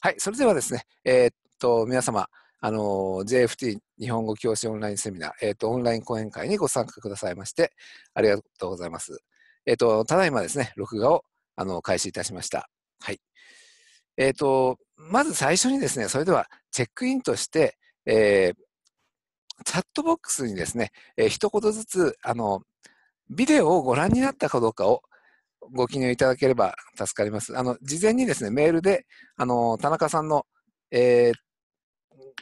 はい、それではですね、皆様、JFT 日本語教師オンラインセミナー、オンライン講演会にご参加くださいまして、ありがとうございます。ただいまですね、録画を開始いたしました。はい。まず最初にですね、それではチェックインとして、チャットボックスにですね、一言ずつ、ビデオをご覧になったかどうかをご記入いただければ助かります。事前にですね、メールで、田中さんの、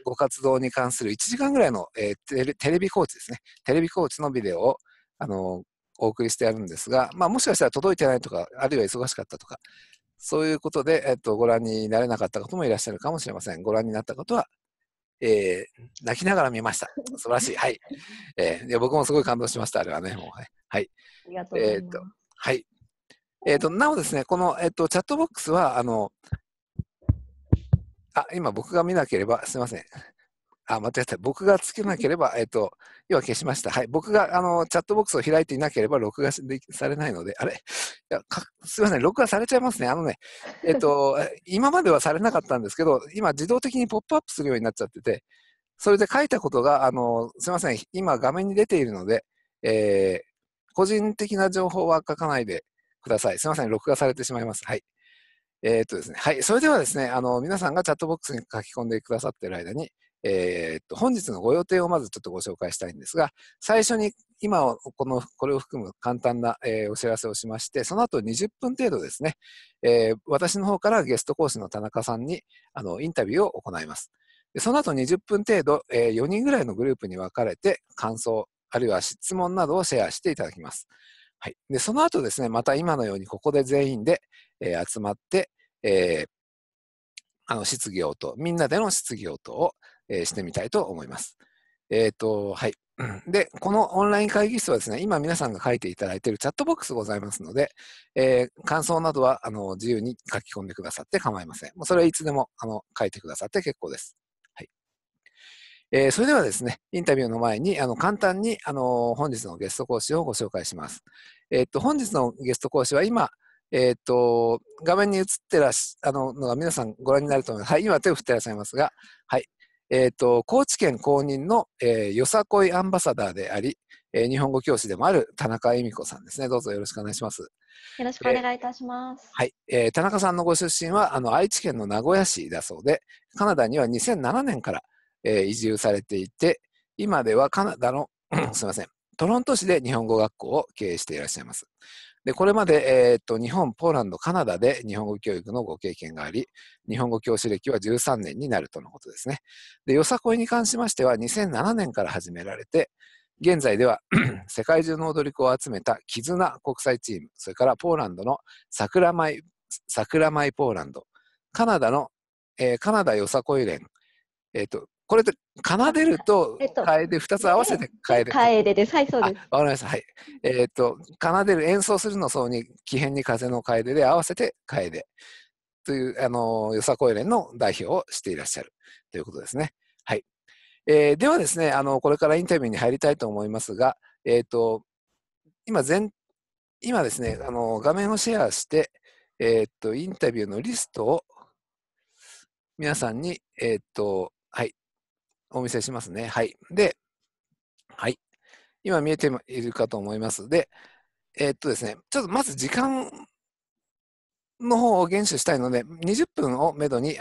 ご活動に関する1時間ぐらいの、テレビコーチですね。テレビコーチのビデオを、お送りしてあるんですが、まあ、もしかしたら届いてないとか、あるいは忙しかったとか、そういうことで、ご覧になれなかった方もいらっしゃるかもしれません。ご覧になったことは、泣きながら見ました。素晴らしい。はい。いや僕もすごい感動しました。あれはね、もう、はい。はい。ありがとうございます。はい。なおですね、この、チャットボックスは、今僕が見なければ、すいません。間違った。僕がつけなければ、要は消しました。はい。僕が、チャットボックスを開いていなければ、録画されないので、あれ？いや、すいません。録画されちゃいますね。今まではされなかったんですけど、今、自動的にポップアップするようになっちゃってて、それで書いたことが、すいません。今、画面に出ているので、個人的な情報は書かないで、ください。すみません、録画されてしまいます。はい。ですね、はい。それではですね、皆さんがチャットボックスに書き込んでくださっている間に、本日のご予定をまずちょっとご紹介したいんですが、最初に今、これを含む簡単な、お知らせをしまして、その後20分程度ですね、私の方からゲスト講師の田中さんに、インタビューを行います。でその後20分程度、4人ぐらいのグループに分かれて、感想、あるいは質問などをシェアしていただきます。はい、でその後ですね、また今のようにここで全員で、集まって、質疑応答、みんなでの質疑応答を、してみたいと思います。はい。で、このオンライン会議室はですね、今皆さんが書いていただいているチャットボックスございますので、感想などは自由に書き込んでくださって構いません。もうそれはいつでも書いてくださって結構です。はい。それではですね、インタビューの前に簡単に本日のゲスト講師をご紹介します。本日のゲスト講師は今、画面に映ってらっしゃるのが皆さんご覧になると思います。はい、今手を振ってらっしゃいますが、はい。高知県公認の、よさこいアンバサダーであり、日本語教師でもある田中恵美子さんですね。どうぞよろしくお願いします。よろしくお願いいたします。はい、田中さんのご出身は愛知県の名古屋市だそうで、カナダには2007年から移住されていて、今ではカナダのすみません、トロント市で日本語学校を経営していらっしゃいます。でこれまで、日本、ポーランド、カナダで日本語教育のご経験があり、日本語教師歴は13年になるとのことですね。でよさこいに関しましては2007年から始められて、現在では世界中の踊り子を集めた絆国際チーム、それからポーランドの桜舞ポーランド、カナダの、カナダよさこい連、これで奏でると楓、2つ合わせて楓です。はい、そうです。わかりました。はい。奏でる、演奏するの層に、木偏に風の楓で合わせて楓という、よさこい連の代表をしていらっしゃるということですね。はい。ではですね、これからインタビューに入りたいと思いますが、今ですね、画面をシェアして、インタビューのリストを皆さんに、はい。お見せしますね。はい。で、はい。今見えているかと思います。で、ですね、ちょっとまず時間の方を厳守したいので、20分をめどに、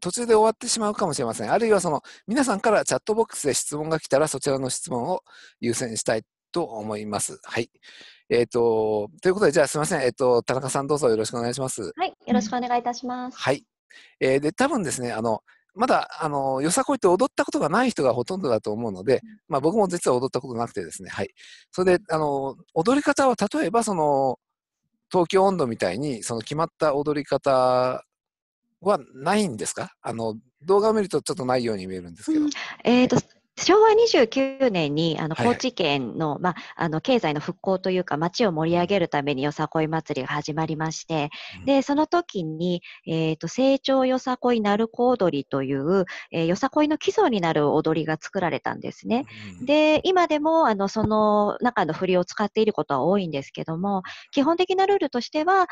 途中で終わってしまうかもしれません。あるいは皆さんからチャットボックスで質問が来たら、そちらの質問を優先したいと思います。はい。ということで、じゃあすみません。田中さんどうぞよろしくお願いします。はい。よろしくお願いいたします。はい。で、多分ですね、まだ、よさこいって踊ったことがない人がほとんどだと思うので、まあ僕も実は踊ったことなくてですね、はい。それで、踊り方は例えば、東京音頭みたいに、決まった踊り方はないんですか？動画を見るとちょっとないように見えるんですけど。昭和29年に高知県の、まあ、経済の復興というか町を盛り上げるためによさこい祭りが始まりまして、で、その時に、成長よさこい鳴子踊りという、よさこいの基礎になる踊りが作られたんですね。で、今でもその中の振りを使っていることは多いんですけども、基本的なルールとしては、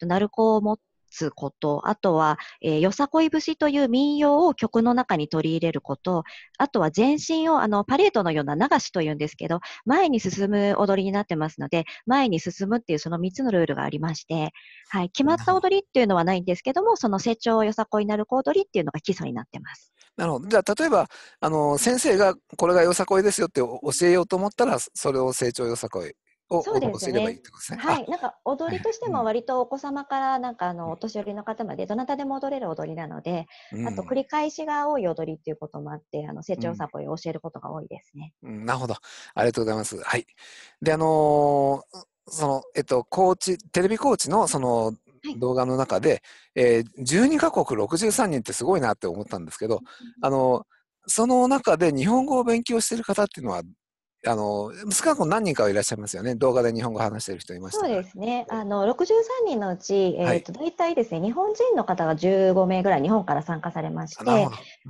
鳴子を持ってつこと、あとは、よさこい節という民謡を曲の中に取り入れること、あとは前進をパレードのような流しというんですけど、前に進む踊りになってますので、前に進むっていうその3つのルールがありまして、はい、決まった踊りっていうのはないんですけども、その成長よさこい鳴子踊りっていうのが基礎になってます。なるほど。じゃあ例えば先生がこれがよさこいですよって教えようと思ったら、それを成長よさこいを教えればいいってことですね。はい、なんか踊りとしても割とお子様からなんかお年寄りの方までどなたでも踊れる踊りなので、あと繰り返しが多い踊りっていうこともあって、成長よさこいを教えることが多いですね。なるほど、ありがとうございます。はい。でテレビコーチのその動画の中で、12カ国63人ってすごいなって思ったんですけど、その中で日本語を勉強している方っていうのは少なくとも何人かいらっしゃいますよね。動画で日本語を話している人いました。そうですね。63人のうち、大体ですね、日本人の方が15名ぐらい日本から参加されまして、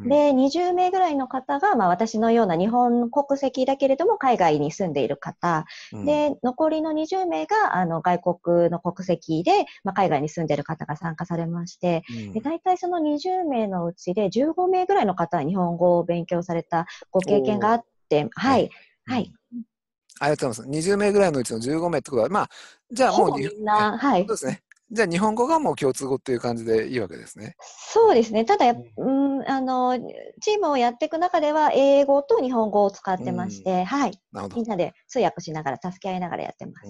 で20名ぐらいの方が、私のような日本国籍だけれども海外に住んでいる方、で残りの20名が外国の国籍で、海外に住んでいる方が参加されまして、で大体その20名のうちで15名ぐらいの方は日本語を勉強されたご経験があって、はい。はい、ありがとうございます。20名ぐらいのうちの15名ってことは、じゃあもうみんな、そうですね。じゃあ日本語がもう共通語っていう感じでいいわけですね。そうですね。ただ、チームをやっていく中では英語と日本語を使ってまして、はい、みんなで通訳しながら助け合いながらやってます。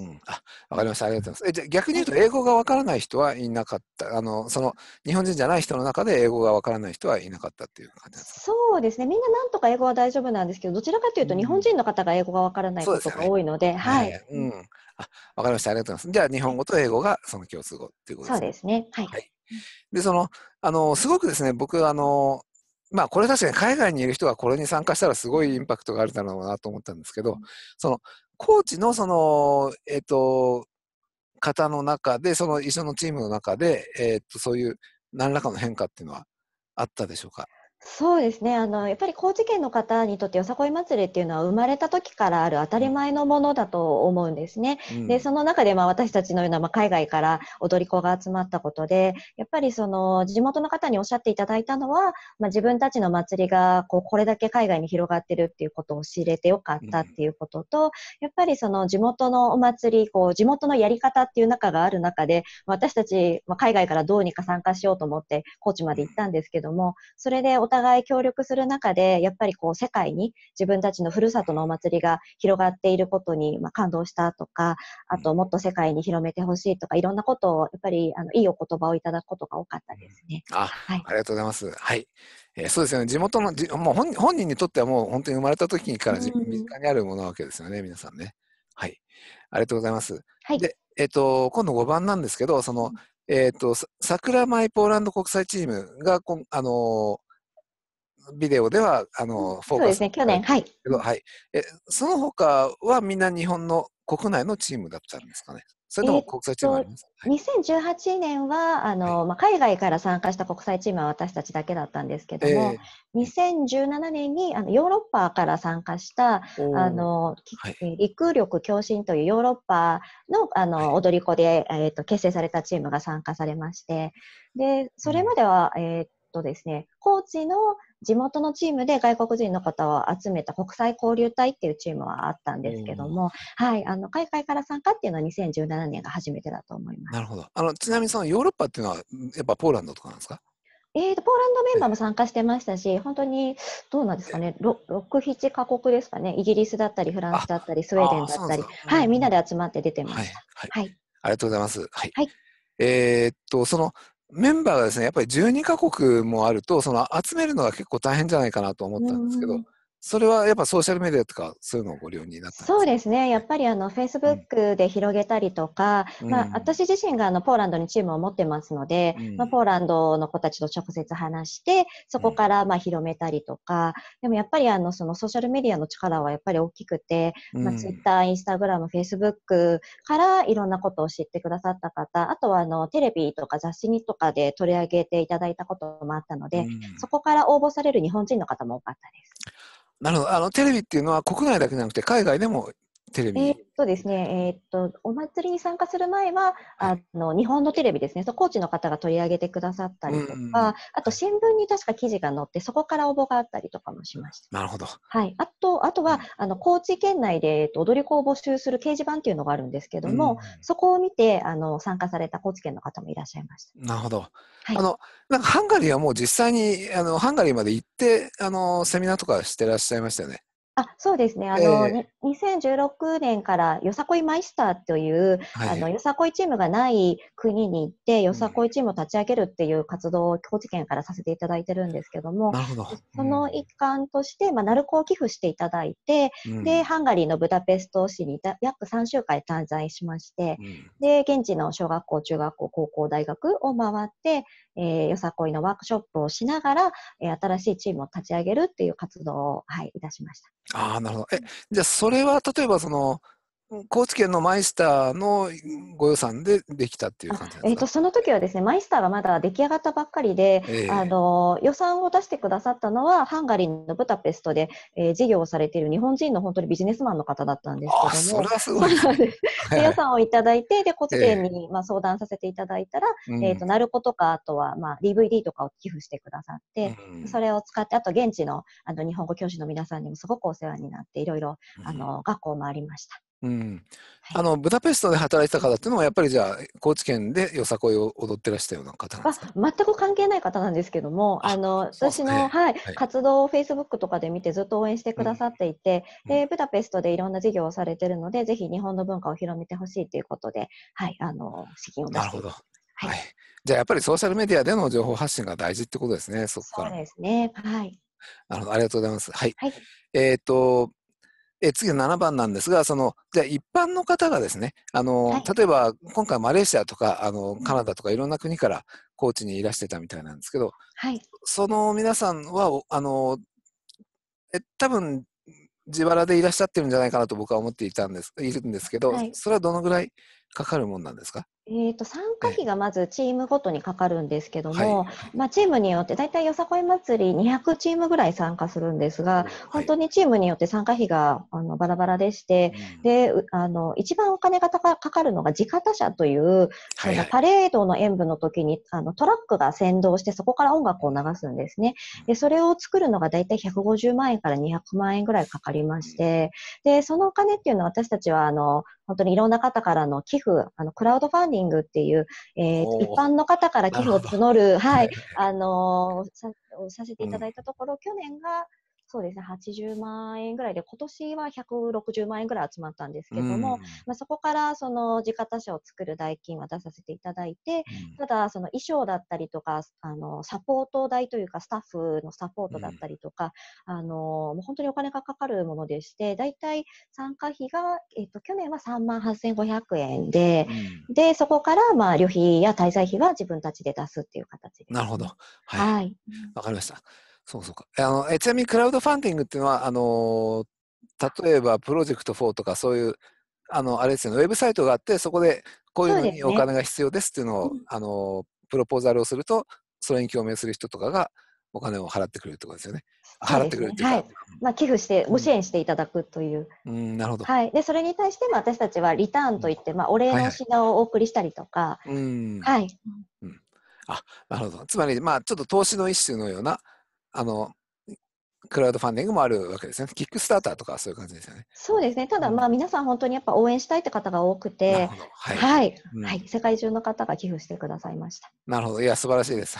わかりました。ありがとうございます。じゃあ逆に言うと英語がわからない人はいなかった。その日本人じゃない人の中で英語がわからない人はいなかったっていう感じですか。そうですね。みんななんとか英語は大丈夫なんですけど、どちらかというと日本人の方が英語がわからないことが多いので、はい。わかりました。ありがとうございます。じゃあ日本語と英語がその共通語っていうことですね。そうですね。はい。はい、ですごくですね、僕これ確かに海外にいる人がこれに参加したらすごいインパクトがあるだろうなと思ったんですけど、そのコーチの方の中で、その一緒のチームの中で、そういう何らかの変化っていうのはあったでしょうか。そうですね。やっぱり高知県の方にとってよさこい祭りっていうのは生まれた時からある当たり前のものだと思うんですね。で、その中で私たちのような海外から踊り子が集まったことで、やっぱりその地元の方におっしゃっていただいたのは、自分たちの祭りがこれだけ海外に広がってるっていうことを知れてよかったっていうことと、やっぱりその地元のお祭り、地元のやり方っていう中がある中で、私たち、海外からどうにか参加しようと思って高知まで行ったんですけども、それでお互い協力する中で、やっぱり世界に自分たちのふるさとのお祭りが広がっていることに感動したとか、あともっと世界に広めてほしいとか、いろんなことをやっぱりいいお言葉をいただくことが多かったですね。ありがとうございます。はい、そうですよね。地元のもう本人にとってはもう本当に生まれた時から身近にあるものなわけですよね、皆さんね。はい、ありがとうございます。はい、で、今度5番なんですけど、桜舞ポーランド国際チームがビデオではフォーカスしたんですけど、その他はみんな日本の国内のチームだったんですかね。それとも国際チームありますか。2018年は海外から参加した国際チームは私たちだけだったんですけども、2017年にヨーロッパから参加した陸力共振というヨーロッパの踊り子で結成されたチームが参加されまして、でそれまではですね、高知の地元のチームで外国人の方を集めた国際交流隊っていうチームはあったんですけども、海外から参加っていうのは2017年が初めてだと思います。なるほど。ちなみにそのヨーロッパっていうのはやっぱポーランドとかなんですか。ポーランドメンバーも参加してましたし、本当にどうなんですかね、6、7カ国ですかね、イギリスだったり、フランスだったり、スウェーデンだったり、はい、みんなで集まって出てました。はい。ありがとうございます。はい。そのメンバーがですね、やっぱり12カ国もあると、集めるのが結構大変じゃないかなと思ったんですけど、それはやっぱソーシャルメディアとかそういうのをご利用になったんですか。そうですね。やっぱりFacebook で広げたりとか、私自身がポーランドにチームを持ってますので、ポーランドの子たちと直接話して、そこから広めたりとか、でもやっぱりそのソーシャルメディアの力はやっぱり大きくて、Twitter、Instagram、Facebook からいろんなことを知ってくださった方、あとはテレビとか雑誌にとかで取り上げていただいたこともあったので、そこから応募される日本人の方も多かったです。なるほど。テレビっていうのは国内だけじゃなくて海外でもテレビ。そうですね、お祭りに参加する前は、はい、日本のテレビですね、コーチの方が取り上げてくださったりとか、あと新聞に確か記事が載って、そこから応募があったりとかもしました。なるほど。はい、あとは高知県内で、踊り子を募集する掲示板というのがあるんですけども、そこを見て参加された高知県の方もいらっしゃいました。なるほど。はい、なんかハンガリーはもう実際にハンガリーまで行ってセミナーとかしてらっしゃいましたよね。そうですね。2016年からよさこいマイスターという、よさこいチームがない国に行ってよさこいチームを立ち上げるっていう活動を高知県からさせていただいてるんですけども、その一環として、鳴子を寄付していただいて、で、ハンガリーのブダペスト市に約3週間滞在しまして、で、現地の小学校、中学校、高校、大学を回って、よさこいのワークショップをしながら、新しいチームを立ち上げるっていう活動を、いたしました。なるほど。じゃあそれは例えば高知県のマイスターのご予算でできたっていう感じですか？その時はですね、マイスターがまだ出来上がったばっかりで、予算を出してくださったのはハンガリーのブダペストで、事業をされている日本人の本当にビジネスマンの方だったんですけども、それはすごい。予算をいただいて、で高知県に相談させていただいたら、鳴子とか、あとはDVD とかを寄付してくださって、それを使って、あと現地の日本語教師の皆さんにもすごくお世話になって、いろいろ学校を回りました。ブダペストで働いてた方っていうのはやっぱりじゃあ高知県でよさこいを踊ってらしたような方なんですか？全く関係ない方なんですけども、私の活動を Facebook とかで見てずっと応援してくださっていて、でブダペストでいろんな事業をされてるので、ぜひ日本の文化を広めてほしいということで、資金を出しています。なるほど。じゃあやっぱりソーシャルメディアでの情報発信が大事ってことですね。そこから。そうですね。ありがとうございます。次の7番なんですが、じゃあ一般の方がですね、例えば今回マレーシアとかカナダとかいろんな国から高知にいらしてたみたいなんですけど、その皆さんは多分自腹でいらっしゃってるんじゃないかなと僕は思っているんですけど、それはどのぐらいかかるもんなんですか？参加費がまずチームごとにかかるんですけども、チームによってだいたいよさこい祭り200チームぐらい参加するんですが、本当にチームによって参加費がバラバラでして、で、一番お金がかかるのが地方車という、パレードの演舞の時にトラックが先導してそこから音楽を流すんですね。で、それを作るのがだいたい150万円から200万円ぐらいかかりまして、で、そのお金っていうのは私たちは本当にいろんな方からの寄付、クラウドファンディングっていう、一般の方から寄付を募る、させていただいたところ、去年が、そうですね、80万円ぐらいで、今年は160万円ぐらい集まったんですけども、そこから地方車を作る代金は出させていただいて、ただ衣装だったりとかサポート代というかスタッフのサポートだったりとか、もう本当にお金がかかるものでして、だいたい参加費が、去年は38,500円で、でそこから旅費や滞在費は自分たちで出すっていう形です。なるほど。わかりました。そうか。ちなみにクラウドファンディングっていうのは、例えばプロジェクト4とかそういう、あれですよね、ウェブサイトがあって、そこでこういうのにお金が必要ですっていうのを、プロポーザルをすると、それに共鳴する人とかがお金を払ってくれるってことですよね。払ってくれるっていうか。寄付して、ご支援していただくという。なるほど。で、それに対して、私たちはリターンといって、お礼の品をお送りしたりとか。なるほど。つまり、ちょっと投資の一種のような、クラウドファンディングもあるわけですね。キックスターターとかそういう感じですよね。そうですね。ただ、皆さん本当にやっぱ応援したいって方が多くて、世界中の方が寄付してくださいました。なるほど。いや、素晴らしいです。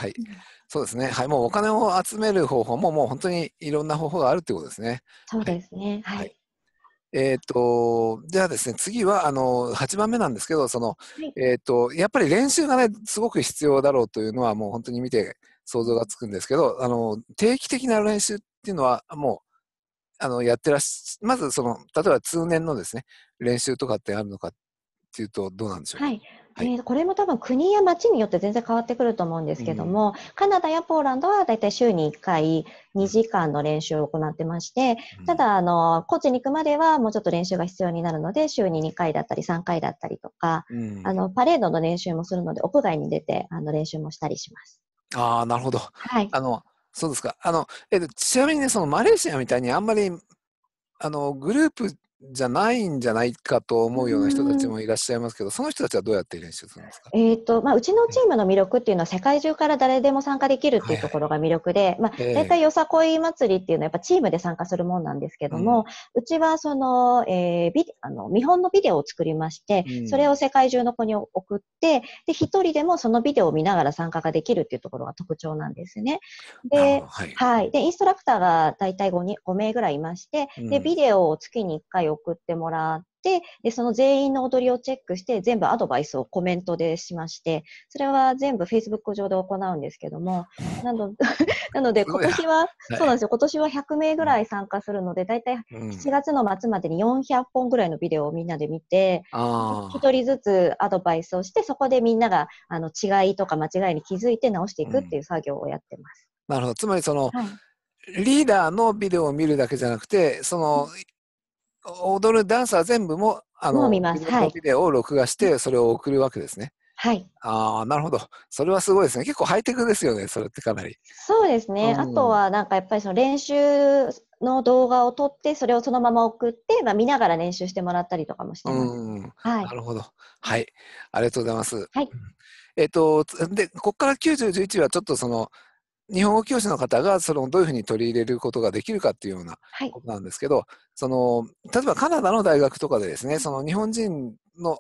そうですね。もうお金を集める方法も、もう本当にいろんな方法があるってことですね。そうですね。じゃあですね、次は8番目なんですけど、やっぱり練習がね、すごく必要だろうというのは、もう本当に見て、想像がつくんですけど、定期的な練習っていうのはもうやってらっしゃ、まず例えば通年のですね練習とかってあるのかっていうとどうなんでしょうか。これも多分国や町によって全然変わってくると思うんですけども、カナダやポーランドはだいたい週に1回2時間の練習を行ってまして、ただ高知に行くまではもうちょっと練習が必要になるので、週に2回だったり3回だったりとか、パレードの練習もするので屋外に出て練習もしたりします。なるほど。そうですか。ちなみにね、マレーシアみたいにあんまりグループじゃないんじゃないかと思うような人たちもいらっしゃいますけど、その人たちはどうやって練習するんですか？うちのチームの魅力っていうのは世界中から誰でも参加できるっていうところが魅力で、大体よさこい祭りっていうのはやっぱチームで参加するもんなんですけども、うちはその、見本のビデオを作りまして、それを世界中の子に送って、で、一人でもそのビデオを見ながら参加ができるっていうところが特徴なんですね。で、で、インストラクターが大体5名ぐらいいまして、で、ビデオを月に1回送ってもらって、で、その全員の踊りをチェックして、全部アドバイスをコメントでしまして、それは全部 Facebook 上で行うんですけども、なので今年は、そうなんですよ、今年は100名ぐらい参加するので、だいたい7月の末までに400本ぐらいのビデオをみんなで見て、1人ずつアドバイスをして、そこでみんなが違いとか間違いに気づいて直していくっていう作業をやってます。なるほど。つまりその、リーダーのビデオを見るだけじゃなくて、その、踊るダンサー全部も見ます。ビデオを録画してそれを送るわけですね。はい。ああ、なるほど。それはすごいですね。結構ハイテクですよね。それってかなり。そうですね。あとはなんかやっぱりその練習の動画を撮ってそれをそのまま送って、見ながら練習してもらったりとかもしてます。なるほど。はい。ありがとうございます。はい。でここから90、11はちょっとその日本語教師の方がそれをどういうふうに取り入れることができるかっていうようなことなんですけど、その例えばカナダの大学とかでですね、その日本人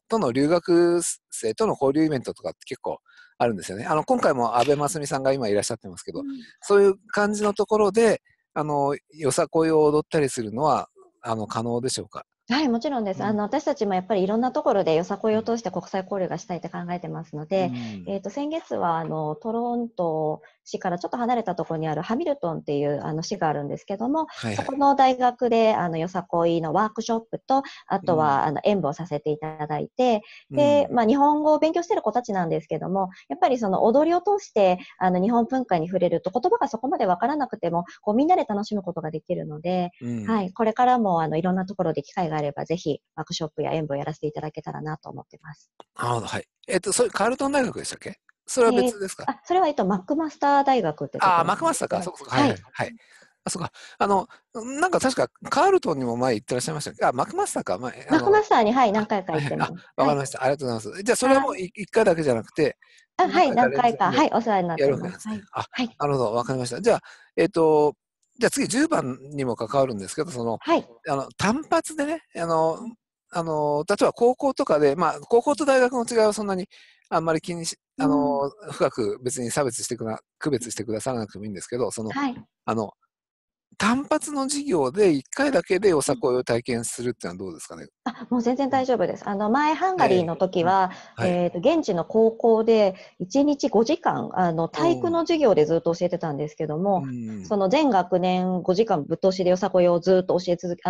との留学生との交流イベントとかって結構あるんですよね。今回も阿部真澄さんが今いらっしゃってますけど、そういう感じのところでよさこいを踊ったりするのは可能でしょうか？はい、もちろんです。私たちもやっぱりいろんなところでよさこいを通して国際交流がしたいって考えてますので、先月はトロント市からちょっと離れたところにあるハミルトンっていう市があるんですけども、そこの大学でよさこいのワークショップと、あとは演舞をさせていただいて、で、日本語を勉強してる子たちなんですけども、やっぱりその踊りを通して日本文化に触れると言葉がそこまでわからなくても、みんなで楽しむことができるので、これからもいろんなところで機会があればぜひワークショップや演舞をやらせていただけたらなと思ってます。なるほど、はい。それカールトン大学でしたっけ？それは別ですか？それはマックマスター大学って。マックマスターか。そうか。はい。あ、そうか。なんか確かカールトンにも前行ってらっしゃいました。マックマスターか。マックマスターに何回か行ってます。わかりました。ありがとうございます。じゃあそれはもう1回だけじゃなくて。はい。何回かお世話になってます。なるほど。わかりました。じゃあじゃあ次10番にも関わるんですけど、その、単発でね、例えば高校とかで、高校と大学の違いはそんなにあんまり気にし、深く別に区別してくださらなくてもいいんですけど、その、単発の授業で1回だけでよさこいを体験するっていうのはどうですかね？もう全然大丈夫です。前ハンガリーの時は、現地の高校で1日5時間、体育の授業でずっと教えてたんですけども、その全学年5時間ぶっ通しでよさこいをずっと教え続け、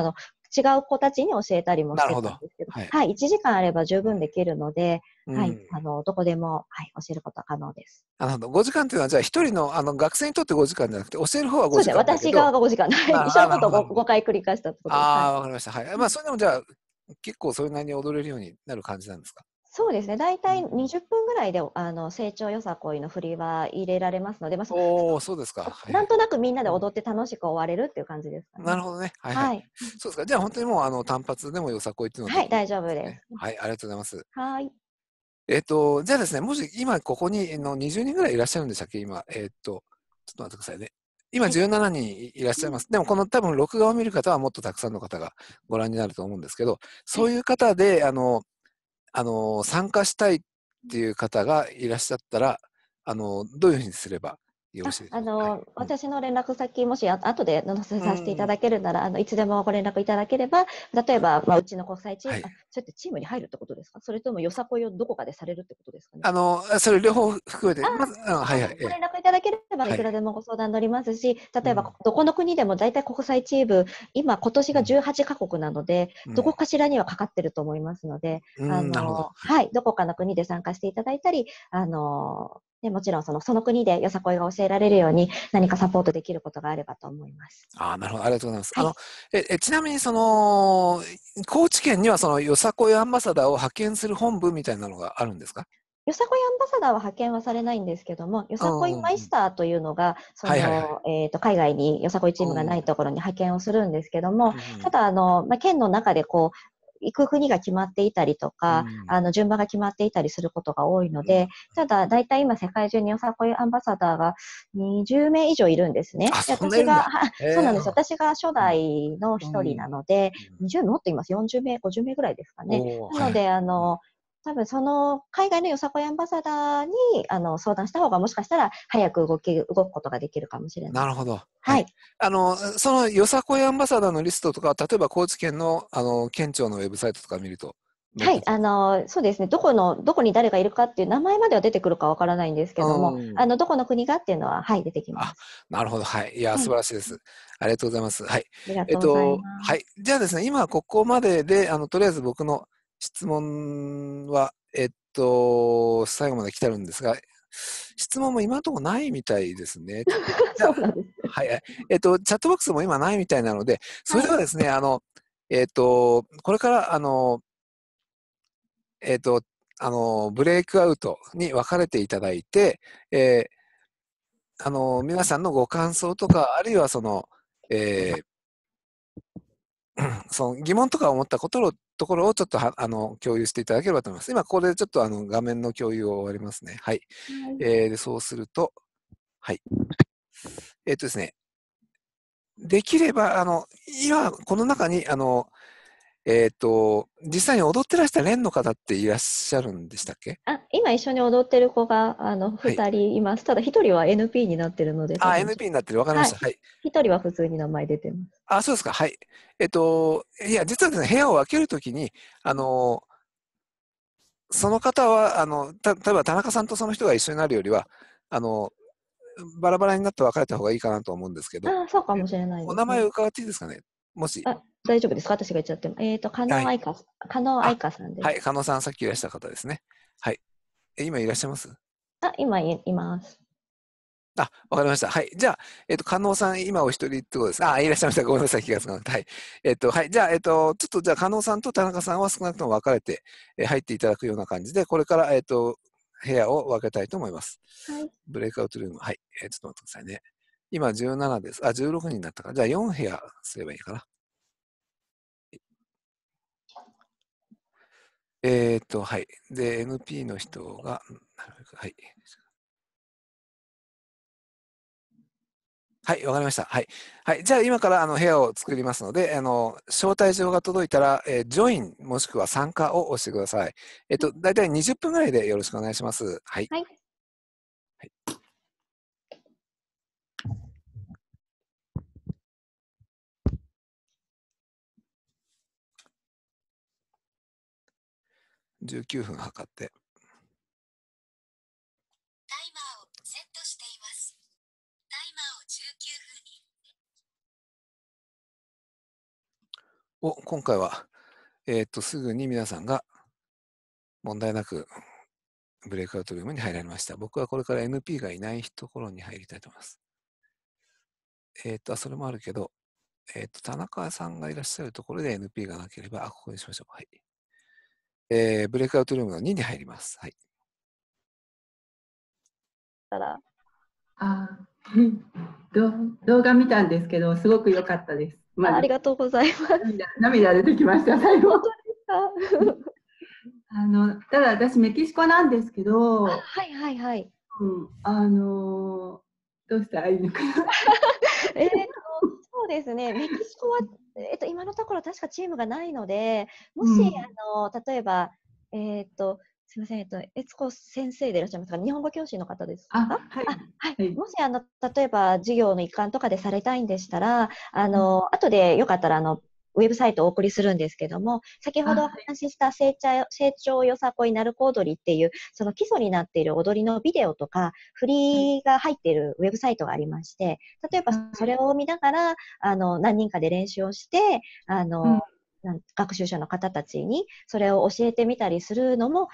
違う子たちに教えたりもしてたんですけど、1時間あれば十分できるので、どこでも、教えることは可能です。5時間というのは、じゃあ1人の学生にとって5時間じゃなくて、教える方は5時間。そうですね、私側が5時間。一緒のことを5回繰り返したってことです。わかりました。それでもじゃあ、結構それなりに踊れるようになる感じなんですか？そうですね。大体20分ぐらいで、成長よさこいの振りは入れられますので、そうですか。なんとなくみんなで踊って楽しく終われるっていう感じですかね。なるほどね。そうですか。じゃあ本当にもう単発でもよさこいっていうのは、大丈夫です。はい、ありがとうございます。はい。じゃあですね、もし今ここに20人ぐらいいらっしゃるんでしたっけ？今、ちょっと待ってくださいね。今17人いらっしゃいます。でもこの多分録画を見る方はもっとたくさんの方がご覧になると思うんですけど、そういう方で、参加したいっていう方がいらっしゃったら、どういうふうにすればよろしいでしょうか？私の連絡先、もし後で載せさせていただけるなら、いつでもご連絡いただければ、例えば、うちの国際チーム、そうやってチームに入るってことですか？それともよさこいをどこかでされるってことですかね？それ両方含めて、まず、ご連絡いただければ、いくらでもご相談乗りますし、例えば、どこの国でも大体国際チーム、今年が18カ国なので、どこかしらにはかかってると思いますので、どこかの国で参加していただいたり、もちろんその国でよさこいが教えられるように何かサポートできることがあればと思います。なるほど、ありがとうございます。ちなみに高知県にはよさこいアンバサダーを派遣する本部みたいなのがあるんですか？よさこいアンバサダーは派遣はされないんですけども、よさこいマイスターというのが、その、海外によさこいチームがないところに派遣をするんですけども、ただ、県の中でこう、行く国が決まっていたりとか、順番が決まっていたりすることが多いので、ただ、だいたい今世界中によさこいアンバサダーが20名以上いるんですね。私が、そうなんです。私が初代の一人なので、20名もっといます。40名、50名ぐらいですかね。なので、多分その海外のよさこいアンバサダーに相談した方がもしかしたら早く動くことができるかもしれない。なるほど。はい。そのよさこいアンバサダーのリストとか、例えば高知県の県庁のウェブサイトとか見ると。はい、そうですね。どこに誰がいるかっていう名前までは出てくるかわからないんですけども、どこの国がっていうのは、はい、出てきます。なるほど。はい。いや、素晴らしいです。ありがとうございます。はい。はい。じゃあですね、今ここまでで、とりあえず僕の質問は、最後まで来てるんですが、質問も今のところないみたいですね。チャットボックスも今ないみたいなので、それではですね、これから、ブレイクアウトに分かれていただいて、皆さんのご感想とか、あるいはその疑問とか思ったところをちょっと共有していただければと思います。今、ここでちょっと画面の共有を終わりますね。はい。でそうすると、はい。ですね、できれば、今、この中に、実際に踊ってらした連の方っていらっしゃるんでしたっけ？今一緒に踊ってる子が、2人います。ただ、1人は NP になってるので。NP になってる。わかりました。はい。1人は普通に名前出てます。そうですか。はい。いや、実はですね、部屋を分けるときに、その方は、例えば田中さんとその人が一緒になるよりは、バラバラになって別れた方がいいかなと思うんですけど。そうかもしれないですね。お名前を伺っていいですかね？もし。大丈夫ですか？私が言っちゃっても。加納愛香さんです。はい、加納さん、さっきいらした方ですね。はい。今いらっしゃいます？今います。わかりました。はい。じゃあ、加納さん、今お一人ってことです。いらっしゃいました。ごめんなさい、気がつかなくて。はい。はい。じゃあ、ちょっと、じゃあ、加納さんと田中さんは少なくとも分かれて、入っていただくような感じで、これから、部屋を分けたいと思います。はい。ブレイクアウトルーム。はい。ちょっと待ってくださいね。今、17です。16人になったから。じゃあ、4部屋すればいいかな。はい。で、NP の人が、はい。はい、わかりました。はい。はい。じゃあ、今から部屋を作りますので、招待状が届いたら、ジョインもしくは参加を押してください。だいたい20分ぐらいでよろしくお願いします。はい。はい。はい19分測って。タイマーをセットしています。タイマーを19分に。今回は、すぐに皆さんが問題なくブレイクアウトルームに入られました。僕はこれから NP がいないところに入りたいと思います。それもあるけど、田中さんがいらっしゃるところで NP がなければ、ここにしましょう。はい。ブレイクアウトルームの2に入ります。はい。動画見たんですけど、すごく良かったです。ありがとうございます。涙出てきました、最後。ただ、私、メキシコなんですけど、はいはいはい。どうしたらいいのかな。そうですね、メキシコは今のところ確かチームがないので、もし、例えば、すみません、悦子先生でいらっしゃいますか？日本語教師の方ですか？はい。もし、例えば、授業の一環とかでされたいんでしたら、後でよかったら、ウェブサイトをお送りするんですけども、先ほどお話しした成長よさこい鳴子踊りっていう、その基礎になっている踊りのビデオとか、振りが入っているウェブサイトがありまして、例えばそれを見ながら、何人かで練習をして、学習者の方たちにそれを教えてみたりするのも、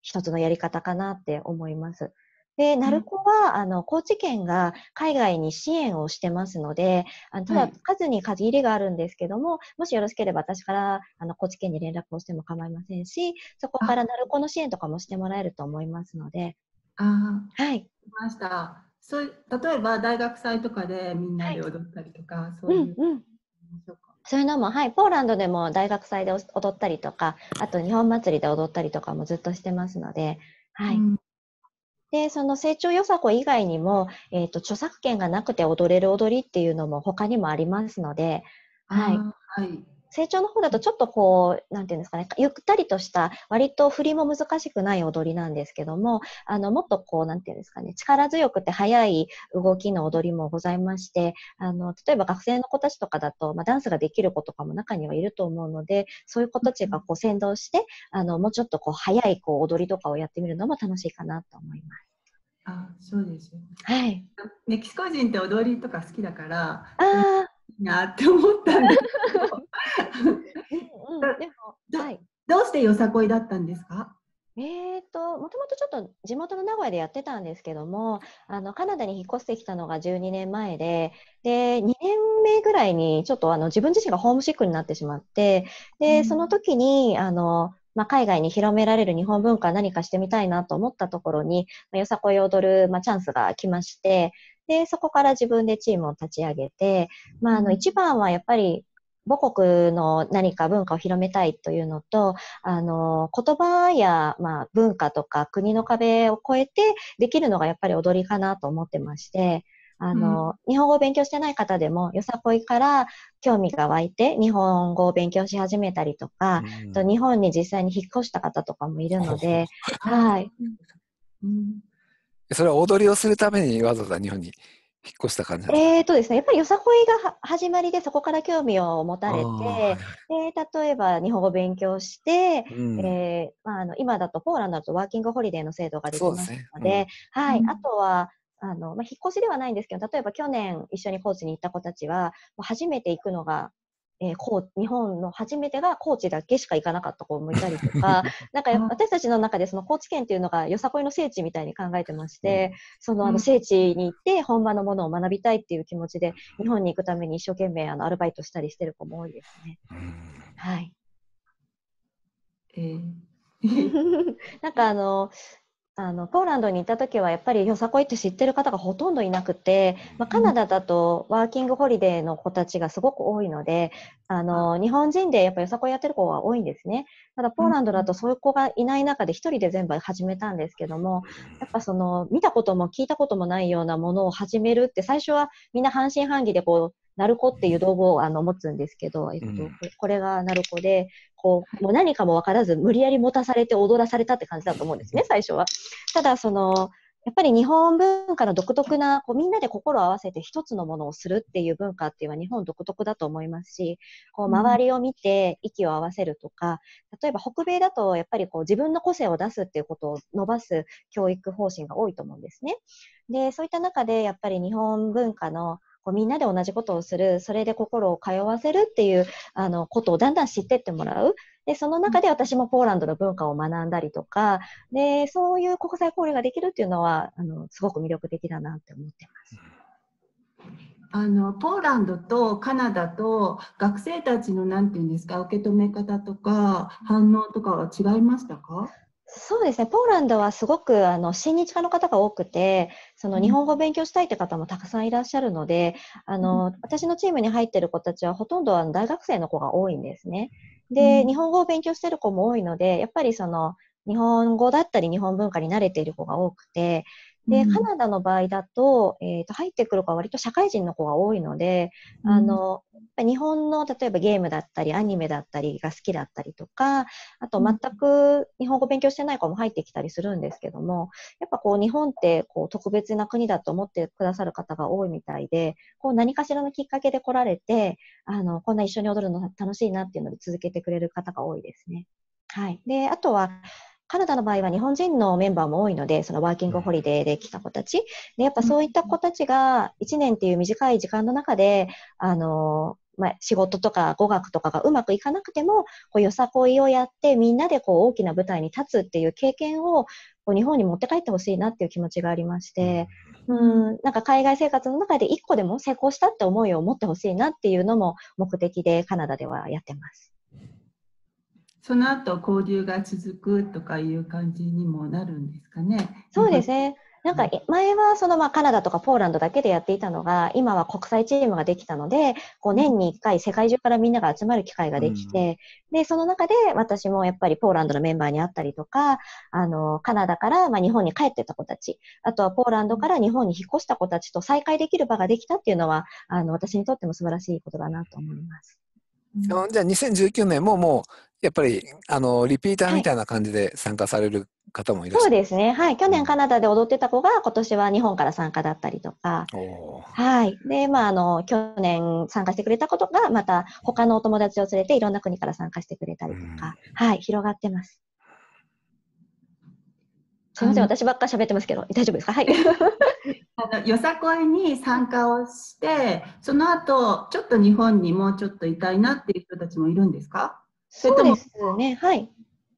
一つのやり方かなって思います。で、鳴子は、高知県が海外に支援をしてますので、ただ数に限りがあるんですけども、もしよろしければ私から、高知県に連絡をしても構いませんし、そこから鳴子の支援とかもしてもらえると思いますので。はい。ました。例えば、大学祭とかでみんなで踊ったりとか、そういう。そういうのも、ポーランドでも大学祭で踊ったりとか、あと日本祭りで踊ったりとかもずっとしてますので、で、その成長よさこ以外にも、著作権がなくて踊れる踊りっていうのも他にもありますので、成長の方だとちょっとこう、なんていうんですかね、ゆったりとした、割と振りも難しくない踊りなんですけども、もっとこう、なんていうんですかね、力強くて速い動きの踊りもございまして、例えば学生の子たちとかだと、ダンスができる子とかも中にはいると思うので、そういう子たちがこう先導して、もうちょっとこう、速いこう踊りとかをやってみるのも楽しいかなと思います。そうですよね。メキシコ人って踊りとか好きだから、いいなって思ったんですけど。どうしてよさこいだったんですか？もともとちょっと地元の名古屋でやってたんですけども、カナダに引っ越してきたのが12年前で、2年目ぐらいにちょっと自分自身がホームシックになってしまって、で、その時に、海外に広められる日本文化何かしてみたいなと思ったところに、よさこい踊る、チャンスが来まして、で、そこから自分でチームを立ち上げて、一番はやっぱり、母国の何か文化を広めたいというのと、言葉や、文化とか国の壁を越えてできるのがやっぱり踊りかなと思ってまして、日本語を勉強してない方でも、よさこいから興味が湧いて日本語を勉強し始めたりとか、と日本に実際に引っ越した方とかもいるので、それは踊りをするためにわざわざ日本に引っ越した感じですか？ですね、やっぱりよさこいが始まりで、そこから興味を持たれて、例えば日本語を勉強して、今だとポーランドだとワーキングホリデーの制度ができますので、あとは、引っ越しではないんですけど、例えば去年一緒に高知に行った子たちは、初めて行くのが、日本の初めてが高知だけしか行かなかった子もいたりとか、なんか私たちの中でその高知県っていうのがよさこいの聖地みたいに考えてまして、その聖地に行って本場のものを学びたいっていう気持ちで日本に行くために一生懸命アルバイトしたりしてる子も多いですね。なんかポーランドに行った時はやっぱりよさこいって知ってる方がほとんどいなくて、カナダだとワーキングホリデーの子たちがすごく多いので、日本人でやっぱよさこいやってる子が多いんですね。ただポーランドだとそういう子がいない中で一人で全部始めたんですけども、やっぱその見たことも聞いたこともないようなものを始めるって、最初はみんな半信半疑でこう、鳴子っていう道具を持つんですけど、これが鳴子で、こう、もう何かも分からず、無理やり持たされて踊らされたって感じだと思うんですね、最初は。ただ、やっぱり日本文化の独特な、みんなで心を合わせて一つのものをするっていう文化っていうのは日本独特だと思いますし、周りを見て息を合わせるとか、例えば北米だとやっぱり自分の個性を出すっていうことを伸ばす教育方針が多いと思うんですね。で、そういった中でやっぱり日本文化のみんなで同じことをする、それで心を通わせるっていうことをだんだん知ってってもらう。で、その中で私もポーランドの文化を学んだりとか、で、そういう国際交流ができるっていうのは、すごく魅力的だなって思ってます。ポーランドとカナダと学生たちのなんていうんですか、受け止め方とか反応とかは違いましたか？そうですね。ポーランドはすごく親日家の方が多くて、日本語を勉強したいって方もたくさんいらっしゃるので、私のチームに入ってる子たちはほとんど大学生の子が多いんですね。で、日本語を勉強してる子も多いので、やっぱり日本語だったり日本文化に慣れている子が多くて、で、カナダの場合だと、入ってくる子は割と社会人の子が多いので、日本の例えばゲームだったりアニメだったりが好きだったりとか、あと全く日本語勉強してない子も入ってきたりするんですけども、やっぱ日本って特別な国だと思ってくださる方が多いみたいで、何かしらのきっかけで来られて、こんな一緒に踊るの楽しいなっていうので続けてくれる方が多いですね。で、あとは、カナダの場合は日本人のメンバーも多いので、ワーキングホリデーで来た子たち。で、やっぱそういった子たちが1年っていう短い時間の中で、まあ、仕事とか語学とかがうまくいかなくても、こうよさこいをやってみんなでこう大きな舞台に立つっていう経験をこう日本に持って帰ってほしいなっていう気持ちがありまして、なんか海外生活の中で一個でも成功したって思いを持ってほしいなっていうのも目的でカナダではやってます。その後交流が続くとかいう感じにもなるんですかね。そうですね。なんか前はそのまあカナダとかポーランドだけでやっていたのが、今は国際チームができたので、こう年に1回世界中からみんなが集まる機会ができて、でその中で私もやっぱりポーランドのメンバーに会ったりとか、カナダからまあ日本に帰ってた子たち、あとはポーランドから日本に引っ越した子たちと再会できる場ができたっていうのは、私にとっても素晴らしいことだなと思います。じゃあ2019年ももうやっぱりリピーターみたいな感じで参加される方もいらっしゃる、はい、そうですね、はい、去年カナダで踊ってた子が今年は日本から参加だったりとか、はい、で、まあ、去年参加してくれた子とかまた他のお友達を連れていろんな国から参加してくれたりとか、はい、広がってます。すみません、私ばっかり喋ってますけど大丈夫ですか？はい。よさこいに参加をして、その後ちょっと日本にもうちょっといたいなっていう人たちもいるんですか？そうですね、はい、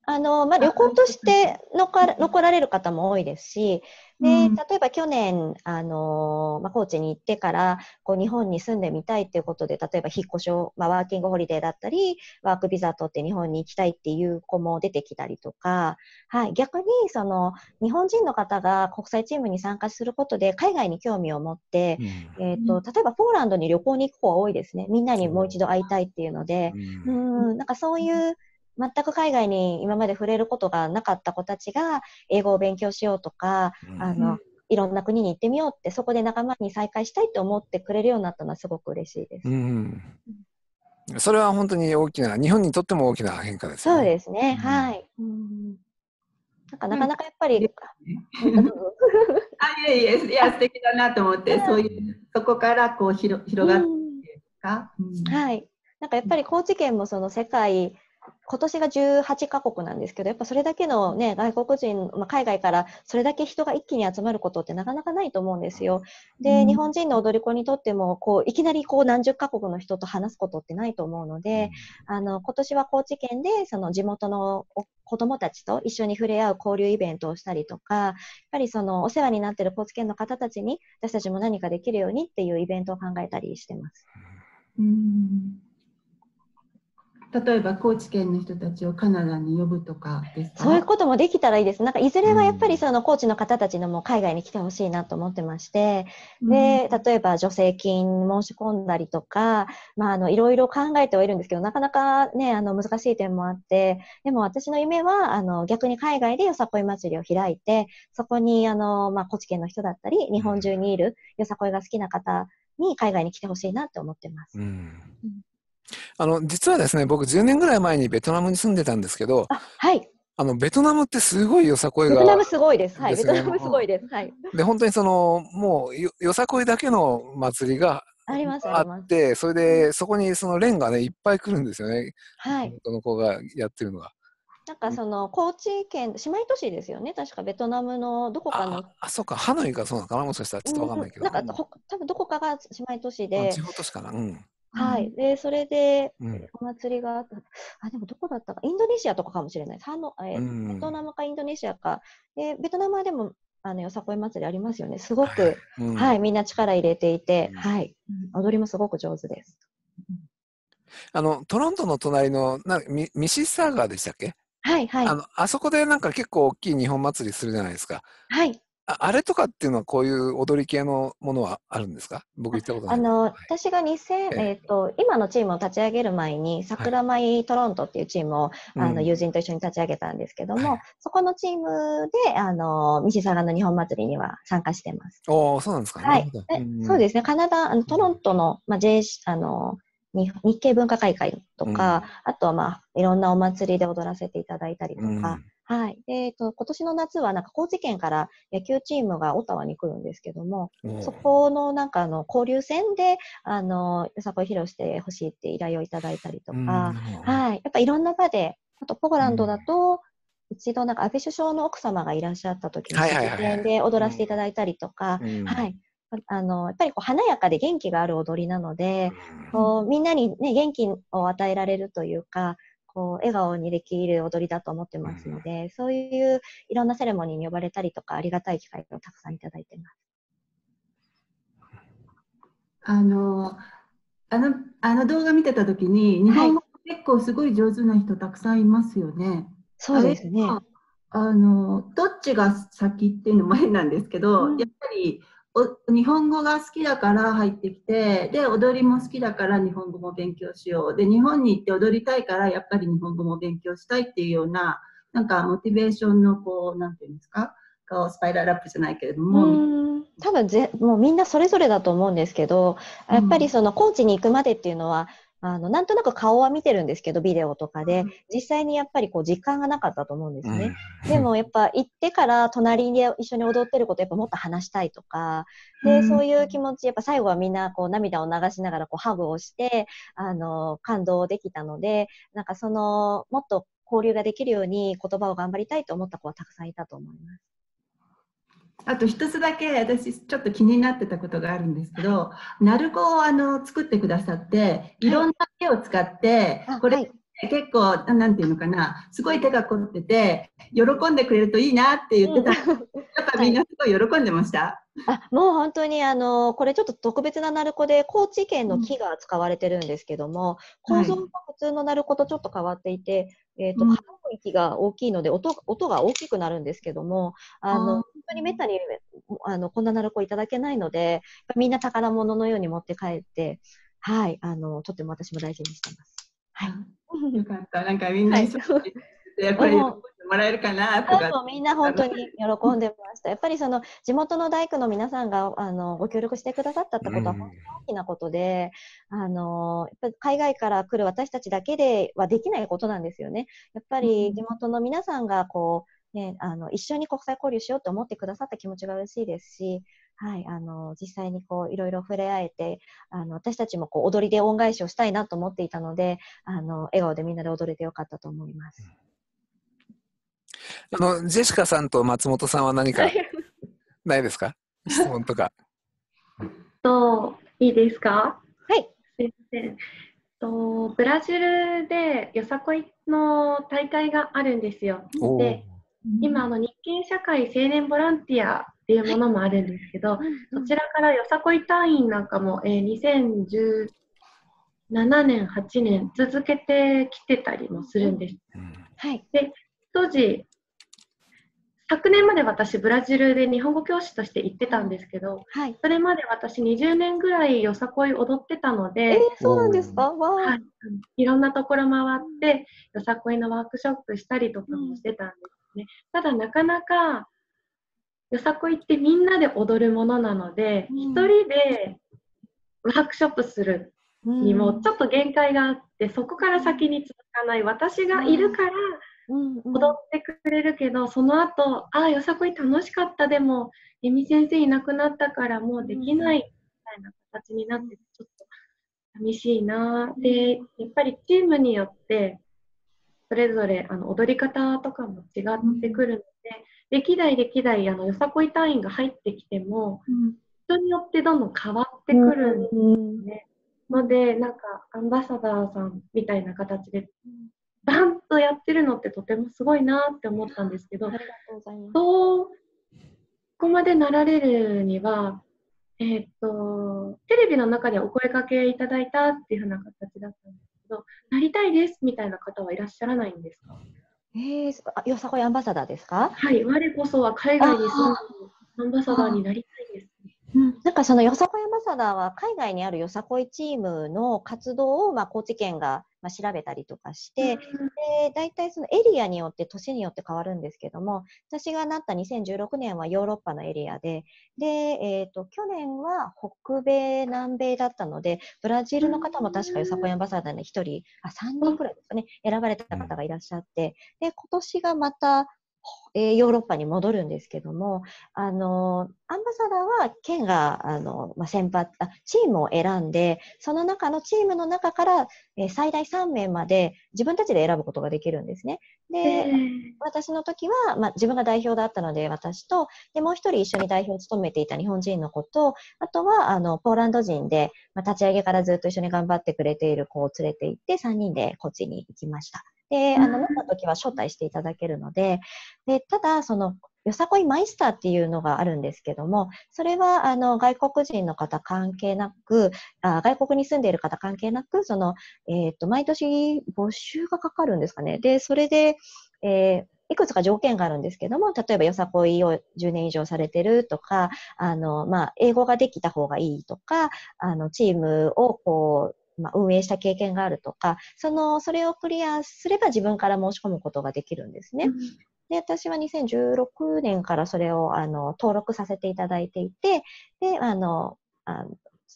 まあ、旅行として残られる方も多いですし、で例えば去年、まあ、高知に行ってからこう日本に住んでみたいということで、例えば引っ越しを、まあ、ワーキングホリデーだったりワークビザ取って日本に行きたいっていう子も出てきたりとか、はい、逆にその日本人の方が国際チームに参加することで海外に興味を持って、例えばポーランドに旅行に行く子は多いですね。みんなにもう一度会いたいっていうので、なんかそういう全く海外に今まで触れることがなかった子たちが英語を勉強しようとか、いろんな国に行ってみようって、そこで仲間に再会したいと思ってくれるようになったのはすごく嬉しいです。それは本当に大きな、日本にとっても大きな変化ですね。そうですね、はい。なかなかやっぱりいや素敵だなと思って、そういうそこからこう広がっていか、はい、なんかやっぱり高知県もその世界今年が18カ国なんですけど、やっぱそれだけの、ね、外国人、まあ、海外からそれだけ人が一気に集まることってなかなかないと思うんですよ。で、日本人の踊り子にとってもこういきなりこう何十カ国の人と話すことってないと思うので、今年は高知県でその地元の子どもたちと一緒に触れ合う交流イベントをしたりとか、やっぱりそのお世話になっている高知県の方たちに私たちも何かできるようにっていうイベントを考えたりしてます。例えば高知県の人たちをカナダに呼ぶとかですか？そういうこともできたらいいです。なんかいずれはやっぱりその高知の方たちのも海外に来てほしいなと思ってまして、で例えば助成金申し込んだりとか、まあ、いろいろ考えてはいるんですけど、なかなか、ね、難しい点もあって、でも私の夢は逆に海外でよさこい祭りを開いて、そこにまあ、高知県の人だったり日本中にいるよさこいが好きな方に海外に来てほしいなと思ってます。実はですね、僕10年ぐらい前にベトナムに住んでたんですけど、はい、ベトナムってすごいよさこいが、ベトナムすごいです、はい、ベトナムすごいです、はい、で本当にそのもう よさこいだけの祭りがあって、それでそこにその連がねいっぱい来るんですよね、はい、その子がやってるのが。なんかその高知県姉妹都市ですよね、確かベトナムのどこかの、そうかハノイがそうなのかな、もしかしたらちょっとわかんないけど、なんか多分どこかが姉妹都市で、地方都市かな、はい、でそれでお祭りがあった、でもどこだったか、インドネシアとかかもしれない、ベトナムかインドネシアか、でベトナムはでもよさこい祭りありますよね、すごく、はい、みんな力入れていて、はい、踊りもすごく上手です。トロントの隣のミシッサーガーでしたっけ？はいはい、あそこでなんか結構大きい日本祭りするじゃないですか。はい、あれとかっていうのはこういう踊り系のものはあるんですか？僕行ったことない。私が今のチームを立ち上げる前に桜舞トロントっていうチームを、友人と一緒に立ち上げたんですけども、そこのチームでミシサガの日本祭りには参加してます。そうなんですか、ね、はい、そうですね、カナダトロントの、まあ日系文化会館とか、あとは、まあ、いろんなお祭りで踊らせていただいたりとか、はい、で今年の夏はなんか高知県から野球チームがオタワに来るんですけども、そこのなんか交流戦でよさこい披露してほしいって依頼をいただいたりとか、はい、やっぱいろんな場で、あとポーランドだと、一度なんか安倍首相の奥様がいらっしゃった時に出演で踊らせていただいたりとか、はい、やっぱりこう華やかで元気がある踊りなので、こうみんなに、ね、元気を与えられるというか、こう笑顔にできる踊りだと思ってますので、そういういろんなセレモニーに呼ばれたりとか、ありがたい機会をたくさんいただいてます。あの動画見てた時に、日本語結構すごい上手な人たくさんいますよね。そうですね。どっちが先っていうのも変なんですけど、やっぱり日本語が好きだから入ってきて、で踊りも好きだから日本語も勉強しよう、で日本に行って踊りたいからやっぱり日本語も勉強したいっていうような、なんかモチベーションのこう、なんていうんですか、こうスパイラルアップじゃないけれども、多分もうみんなそれぞれだと思うんですけど、やっぱりそのコーチに行くまでっていうのは、なんとなく顔は見てるんですけど、ビデオとかで、実際にやっぱりこう実感がなかったと思うんですね。でもやっぱ行ってから隣で一緒に踊ってること、やっぱもっと話したいとか、で、そういう気持ち、やっぱ最後はみんなこう涙を流しながらこうハグをして、感動できたので、なんかその、もっと交流ができるように言葉を頑張りたいと思った子はたくさんいたと思います。あと一つだけ私ちょっと気になってたことがあるんですけど、鳴子を作ってくださって、いろんな手を使って、これ結構なんていうのかな、すごい手が凝ってて喜んでくれるといいなって言ってた。やっぱみんなすごい喜んでました？もう本当にこれちょっと特別な鳴子で、高知県の木が使われてるんですけども、構造が普通の鳴子とちょっと変わっていて、葉の息が大きいので音が大きくなるんですけども、本当にめったにこんな鳴子いただけないので、みんな宝物のように持って帰って、はい、とっても私も大事にしてます。はい、よかった。なんかみんな一緒にやっぱりもらえるかなとか、みんな本当に喜んでました。やっぱりその地元の大工の皆さんがご協力してくださったってことは本当に大きなことで、やっぱり海外から来る私たちだけではできないことなんですよね。やっぱり地元の皆さんがこう、ね、一緒に国際交流しようと思ってくださった気持ちが嬉しいですし、はい、実際にこういろいろ触れ合えて、私たちもこう踊りで恩返しをしたいなと思っていたので、笑顔でみんなで踊れてよかったと思います。ジェシカさんと松本さんは何かないですか？質問とか。いいですか？はい。すいません。ブラジルでよさこいの大会があるんですよ。で、今日系社会青年ボランティアっていうものもあるんですけど、そちらからよさこい隊員なんかも、2017年、8年続けてきてたりもするんです。はい。で当時、昨年まで私ブラジルで日本語教師として行ってたんですけど、はい、それまで私20年ぐらいよさこい踊ってたので、そうなんですか？はい、いろんなところ回ってよさこいのワークショップしたりとかもしてたんですね。ただなかなかよさこいってみんなで踊るものなので、1人でワークショップするにもちょっと限界があって、そこから先に続かない、私がいるから踊ってくれるけど、その後、ああよさこい楽しかった、でもえみ先生いなくなったからもうできないみたいな形になって、ちょっと寂しいな。で、やっぱりチームによってそれぞれ踊り方とかも違ってくるので、歴代よさこい隊員が入ってきても、人によってどんどん変わってくるんですね。ので、なんかアンバサダーさんみたいな形でバンとやってるのってとてもすごいなって思ったんですけど、そこまでなられるには、テレビの中でお声かけいただいたっていうふうな形だったんですけど、なりたいですみたいな方はいらっしゃらないんですか？よさこいアンバサダーですか？はい、我こそは海外に住むアンバサダーになりたいです。なんかそのよさこいアンバサダーは海外にあるよさこいチームの活動を高知県が調べたりとかして、だいたいそのエリアによって年によって変わるんですけども、私がなった2016年はヨーロッパのエリアで、で、去年は北米、南米だったので、ブラジルの方も確かよさこいアンバサダーに1人、3人くらいですかね、選ばれた方がいらっしゃって、で、今年がまたヨーロッパに戻るんですけども、アンバサダーは県がチームを選んで、その中のチームの中から、最大3名まで自分たちで選ぶことができるんですね。で、私の時は、自分が代表だったので私と、でもう一人一緒に代表を務めていた日本人の子と、あとはポーランド人で、立ち上げからずっと一緒に頑張ってくれている子を連れて行って3人でこっちに行きました。で、飲んだ時は招待していただけるので、ただ、よさこいマイスターっていうのがあるんですけども、それは、外国人の方関係なく、外国に住んでいる方関係なく、毎年募集がかかるんですかね。で、それで、いくつか条件があるんですけども、例えばよさこいを10年以上されてるとか、英語ができた方がいいとか、チームをこう、運営した経験があるとか、それをクリアすれば自分から申し込むことができるんですね。で、私は2016年からそれを登録させていただいていて、で、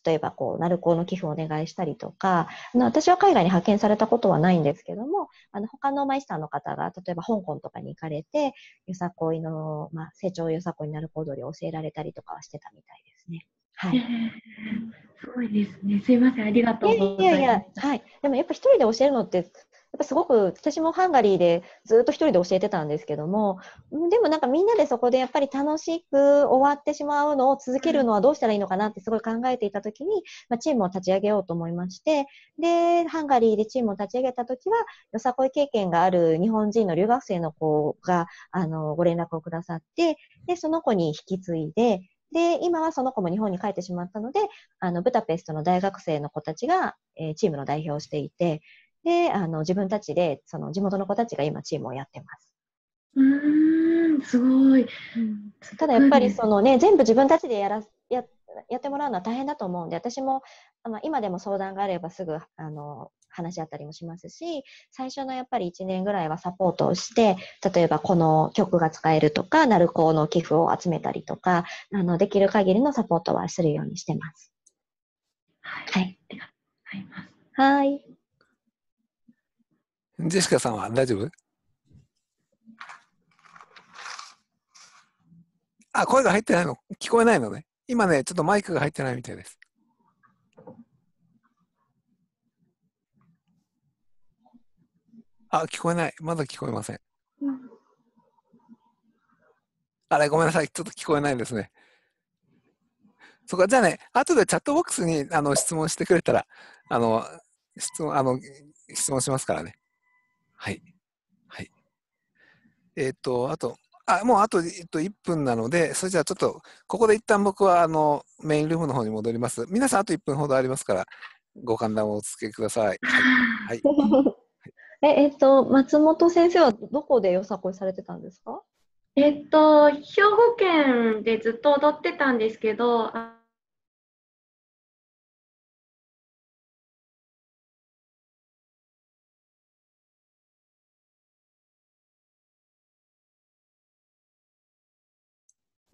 例えば鳴子の寄付をお願いしたりとか、私は海外に派遣されたことはないんですけども、他のマイスターの方が例えば香港とかに行かれて、よさこいの、成長よさこい鳴子踊りを教えられたりとかはしてたみたいですね。はい、すごいですね。すいません、ありがとうございます。はい、でもやっぱ一人で教えるのって、やっぱすごく、私もハンガリーでずっと一人で教えてたんですけども、でもなんかみんなでそこでやっぱり楽しく終わってしまうのを続けるのはどうしたらいいのかなってすごい考えていたときに、チームを立ち上げようと思いまして、で、ハンガリーでチームを立ち上げたときは、よさこい経験がある日本人の留学生の子が、ご連絡をくださって、で、その子に引き継いで、で、今はその子も日本に帰ってしまったので、ブダペストの大学生の子たちが、チームの代表をしていて、で、自分たちで、地元の子たちが今チームをやってます。すごい。ただやっぱり全部自分たちでやってもらうのは大変だと思うんで、私も、今でも相談があればすぐ、話し合ったりもしますし、最初のやっぱり1年ぐらいはサポートをして、例えばこの曲が使えるとか、鳴子の寄付を集めたりとか、できる限りのサポートはするようにしてます。はい。はい。ジェシカさんは大丈夫？あ、声が入ってないの？聞こえないのね。今ね、ちょっとマイクが入ってないみたいです。あ、聞こえない。まだ聞こえません。あれ、ごめんなさい。ちょっと聞こえないですね。そっか、じゃあね、後でチャットボックスに質問してくれたら、質問しますからね。はい。はい。もうあと、1分なので、それじゃあちょっと、ここで一旦僕はメインルームの方に戻ります。皆さん、あと1分ほどありますから、ご歓談をお付けください。はい。はい松本先生はどこでよさこいされてたんですか？兵庫県でずっと踊ってたんですけど、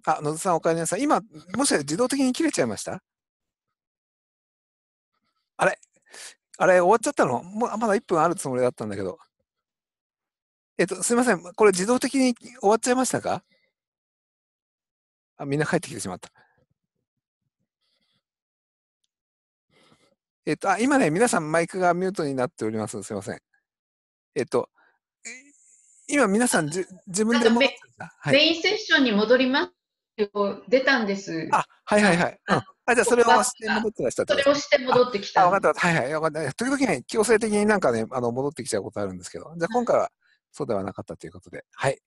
野津さんお帰りなさい。今、もしかして自動的に切れちゃいました？あれ？あれ、終わっちゃったの？まだ1分あるつもりだったんだけど。すいません。これ自動的に終わっちゃいましたか？あ、みんな帰ってきてしまった。今ね、皆さんマイクがミュートになっております。すいません。今皆さん自分でも、はい。メインセッションに戻ります。出たんです。あ、はいはいはい。じゃあそれをして戻ってきた。それをして戻ってきた。分かった。はいはい。分かった。時々ね、強制的になんかね、戻ってきちゃうことあるんですけど、じゃあ今回はそうではなかったということで。はい。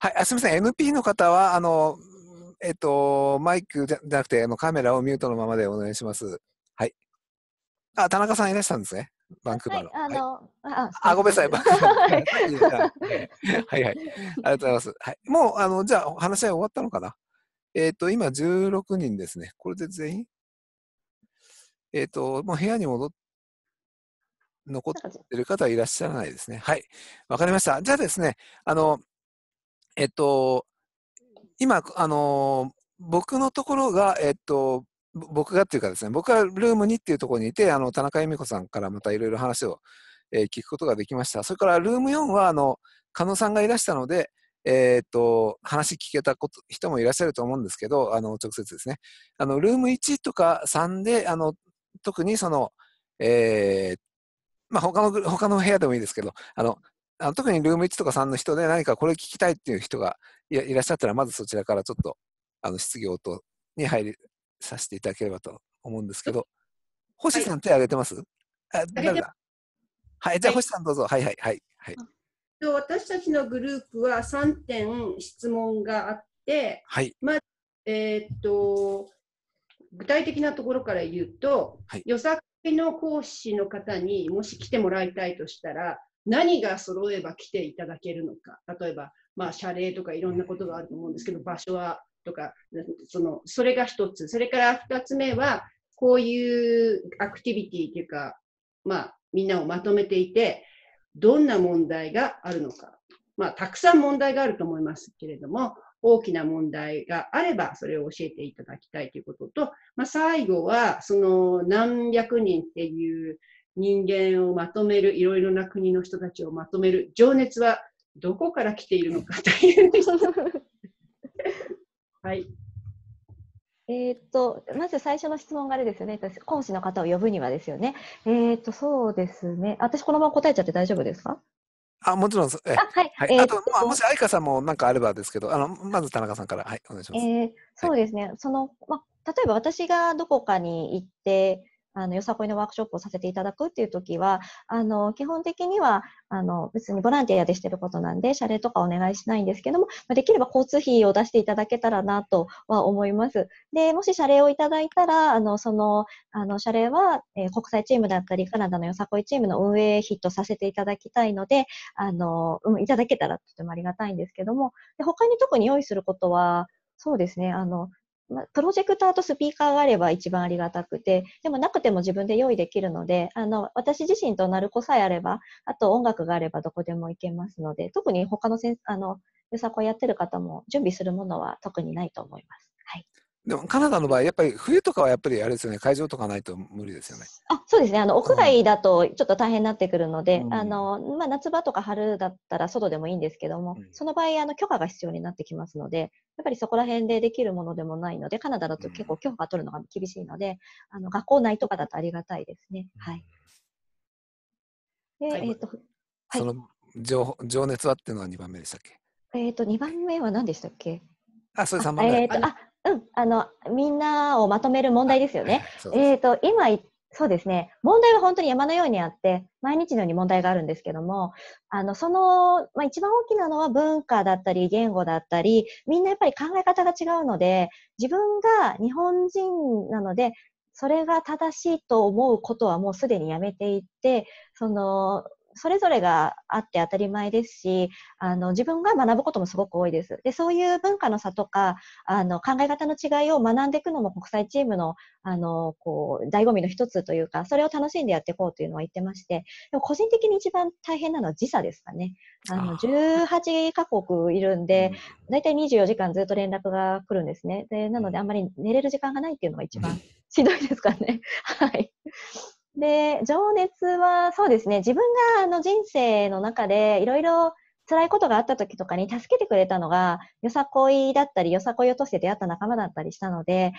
はい。すみません。NP の方は、マイクじゃなくて、カメラをミュートのままでお願いします。はい。田中さんいらっしゃるんですね。バンクーバーの。ごめんなさい。バンクーバー。はいはい。ありがとうございます。はい。もう、じゃあ、話し合い終わったのかな？今16人ですね。これで全員もう部屋に残ってる方はいらっしゃらないですね。はい。わかりました。じゃあですね、今、僕のところが、僕がっていうかですね、僕がルーム2っていうところにいて、田中由美子さんからまたいろいろ話を聞くことができました。それからルーム4は、狩野さんがいらしたので、話聞けたこと人もいらっしゃると思うんですけど、直接ですね、ルーム1とか3で、特にその、まあ、他の部屋でもいいですけど、特にルーム1とか3の人で何かこれ聞きたいっていう人がいらっしゃったら、まずそちらからちょっと質疑応答に入りさせていただければと思うんですけど、星さん、手挙げてます？あ、誰だ？はい、じゃあ星さんどうぞ。はいはいはいはい。私たちのグループは3点質問があって、はい、まあ具体的なところから言うと、はい、よさこいの講師の方にもし来てもらいたいとしたら、何が揃えば来ていただけるのか、例えば、まあ、謝礼とかいろんなことがあると思うんですけど、場所はとか、それが一つ、それから2つ目は、こういうアクティビティというか、まあ、みんなをまとめていて、どんな問題があるのか、まあ、たくさん問題があると思いますけれども、大きな問題があれば、それを教えていただきたいということと、まあ、最後は、その何百人っていう、人間をまとめる、いろいろな国の人たちをまとめる情熱はどこから来ているのかというはい。まず最初の質問があれですよね。講師の方を呼ぶにはですよね。そうですね。私このまま答えちゃって大丈夫ですか？あ、もちろんです。あと、まあ、もし愛花さんも何かあればですけど、まず田中さんから、はい、お願いします。そうですね。その、まあ、例えば私がどこかに行って。よさこいのワークショップをさせていただくっていう時は、基本的には、別にボランティアでしてることなんで、謝礼とかお願いしないんですけども、できれば交通費を出していただけたらなとは思います。で、もし謝礼をいただいたら、謝礼は、国際チームだったり、カナダのよさこいチームの運営費とさせていただきたいので、いただけたらとてもありがたいんですけども、で他に特に用意することは、そうですね、プロジェクターとスピーカーがあれば一番ありがたくて、でもなくても自分で用意できるので、私自身となる子さえあれば、あと音楽があればどこでも行けますので、特に他のよさこいやってる方も準備するものは特にないと思います。はい。でもカナダの場合、やっぱり冬とかはやっぱりあれですよね、会場とかないと無理ですよね。あ、そうですね、屋外だとちょっと大変になってくるので、まあ、夏場とか春だったら外でもいいんですけども、その場合、許可が必要になってきますので、やっぱりそこら辺でできるものでもないので、カナダだと結構許可が取るのが厳しいので、学校内とかだとありがたいですね。はい。で、その情熱はっていうのは2番目でしたっけ？2番目は何でしたっけ？あ、それ3番目。みんなをまとめる問題ですよね。今、そうですね、問題は本当に山のようにあって、毎日のように問題があるんですけども、まあ、一番大きなのは文化だったり、言語だったり、みんなやっぱり考え方が違うので、自分が日本人なので、それが正しいと思うことはもうすでにやめていって、それぞれがあって当たり前ですし、自分が学ぶこともすごく多いです。で、そういう文化の差とか、考え方の違いを学んでいくのも国際チームの、醍醐味の一つというか、それを楽しんでやっていこうというのは言ってまして、でも個人的に一番大変なのは時差ですかね。18カ国いるんで、だいたい24時間ずっと連絡が来るんですね。で、なのであんまり寝れる時間がないっていうのが一番しんどいですかね。はい。で、情熱はそうですね、自分が人生の中でいろいろ辛いことがあった時とかに助けてくれたのが、よさこいだったり、よさこいを通して出会った仲間だったりしたので、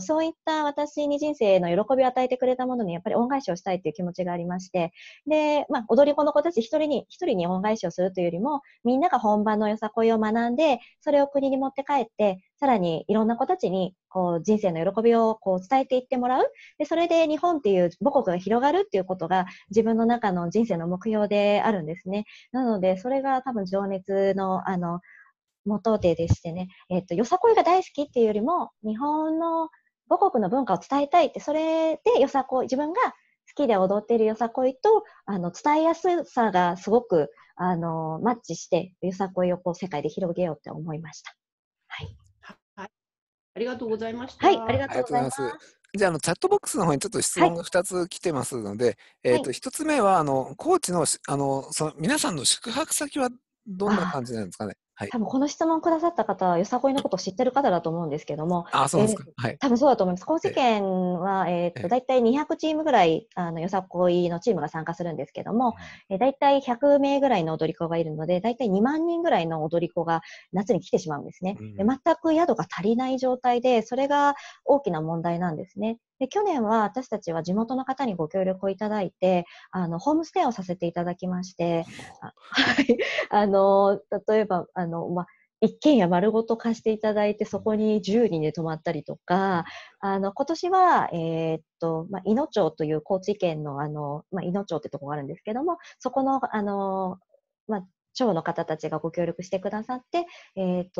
そういった私に人生の喜びを与えてくれたものにやっぱり恩返しをしたいという気持ちがありまして、で、まあ、踊り子の子たち一人に恩返しをするというよりも、みんなが本場のよさこいを学んで、それを国に持って帰って、さらにいろんな子たちに人生の喜びを伝えていってもらう。で、それで日本っていう母国が広がるっていうことが自分の中の人生の目標であるんですね。なので、それが多分情熱の、元手でしてね。よさこいが大好きっていうよりも、日本の母国の文化を伝えたいって、それでよさこい、自分が好きで踊っているよさこいと、伝えやすさがすごく、マッチして、よさこいを世界で広げようって思いました。はい。ありがとうございました。はい、ありがとうございます。じゃあ、チャットボックスの方にちょっと質問が2つ来てますので、はい、1つ目は、高知の、皆さんの宿泊先はどんな感じなんですかね。はい、多分この質問くださった方はよさこいのことを知ってる方だと思うんですけども、あ、そうですか、はい、多分そうだと思います。高知県は、だいたい200チームぐらいよさこいのチームが参加するんですけども、だいたい100名ぐらいの踊り子がいるので、だいたい2万人ぐらいの踊り子が夏に来てしまうんですね。で、全く宿が足りない状態で、それが大きな問題なんですね。で、去年は私たちは地元の方にご協力をいただいて、ホームステイをさせていただきまして、はい、例えば、一軒家丸ごと貸していただいて、そこに10人で泊まったりとか、今年は、いの町という高知県の、いの町ってとこがあるんですけども、そこの、町の方たちがご協力してくださって、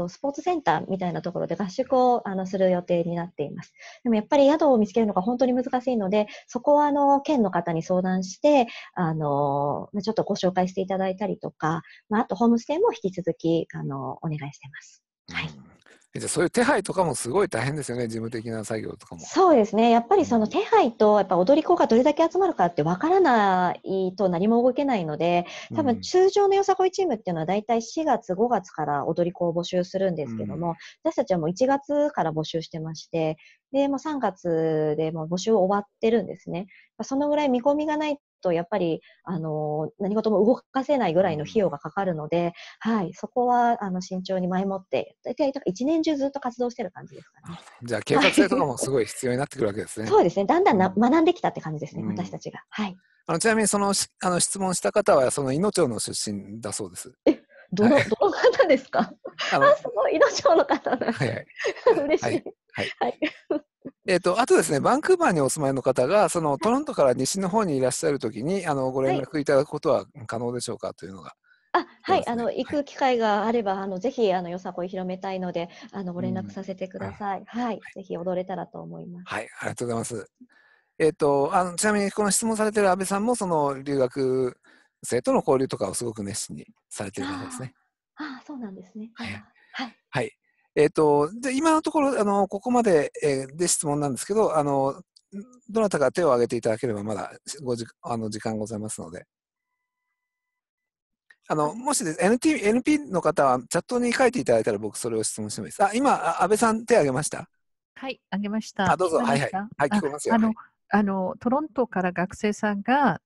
スポーツセンターみたいなところで合宿をする予定になっています。でもやっぱり宿を見つけるのが本当に難しいので、そこは県の方に相談して、ちょっとご紹介していただいたりとか、あとホームステイも引き続きお願いしてます。はい。じゃあそういう手配とかもすごい大変ですよね、事務的な作業とかも。そうですね、やっぱりその手配とやっぱ踊り子がどれだけ集まるかって分からないと何も動けないので、多分通常のよさこいチームっていうのはだいたい4月5月から踊り子を募集するんですけども、私たちはもう1月から募集してまして、でもう3月でもう募集終わってるんですね。そのぐらい見込みがないとやっぱり何事も動かせないぐらいの費用がかかるので、はい、そこは慎重に前もってだいたい1年中ずっと活動してる感じですかね。じゃあ計画性とかもすごい必要になってくるわけですね。そうですね、だんだん学んできたって感じですね、私たちが。はい、ちなみに質問した方はその伊野町の出身だそうです。どの方ですか？すごい、伊野町の方なんで嬉しい。あとですね、バンクーバーにお住まいの方がトロントから西の方にいらっしゃるときにご連絡いただくことは可能でしょうかというのが。はい、行く機会があれば、ぜひよさこい広めたいのでご連絡させてください。はい、ぜひ踊れたらと思います。はい、ありがとうございます。ちなみにこの質問されている安部さんも留学生との交流とかをすごく熱心にされているんですね。そうなんですね。はい。はい。で今のところここまで、で質問なんですけど、どなたか手を挙げていただければまだ時間ございますので、もしです NP の方はチャットに書いていただいたら僕それを質問してもいいです。今安部さん手を挙げました。はい、挙げました。どうぞ。はいはいはい、聞こえますよ。トロントから学生さんが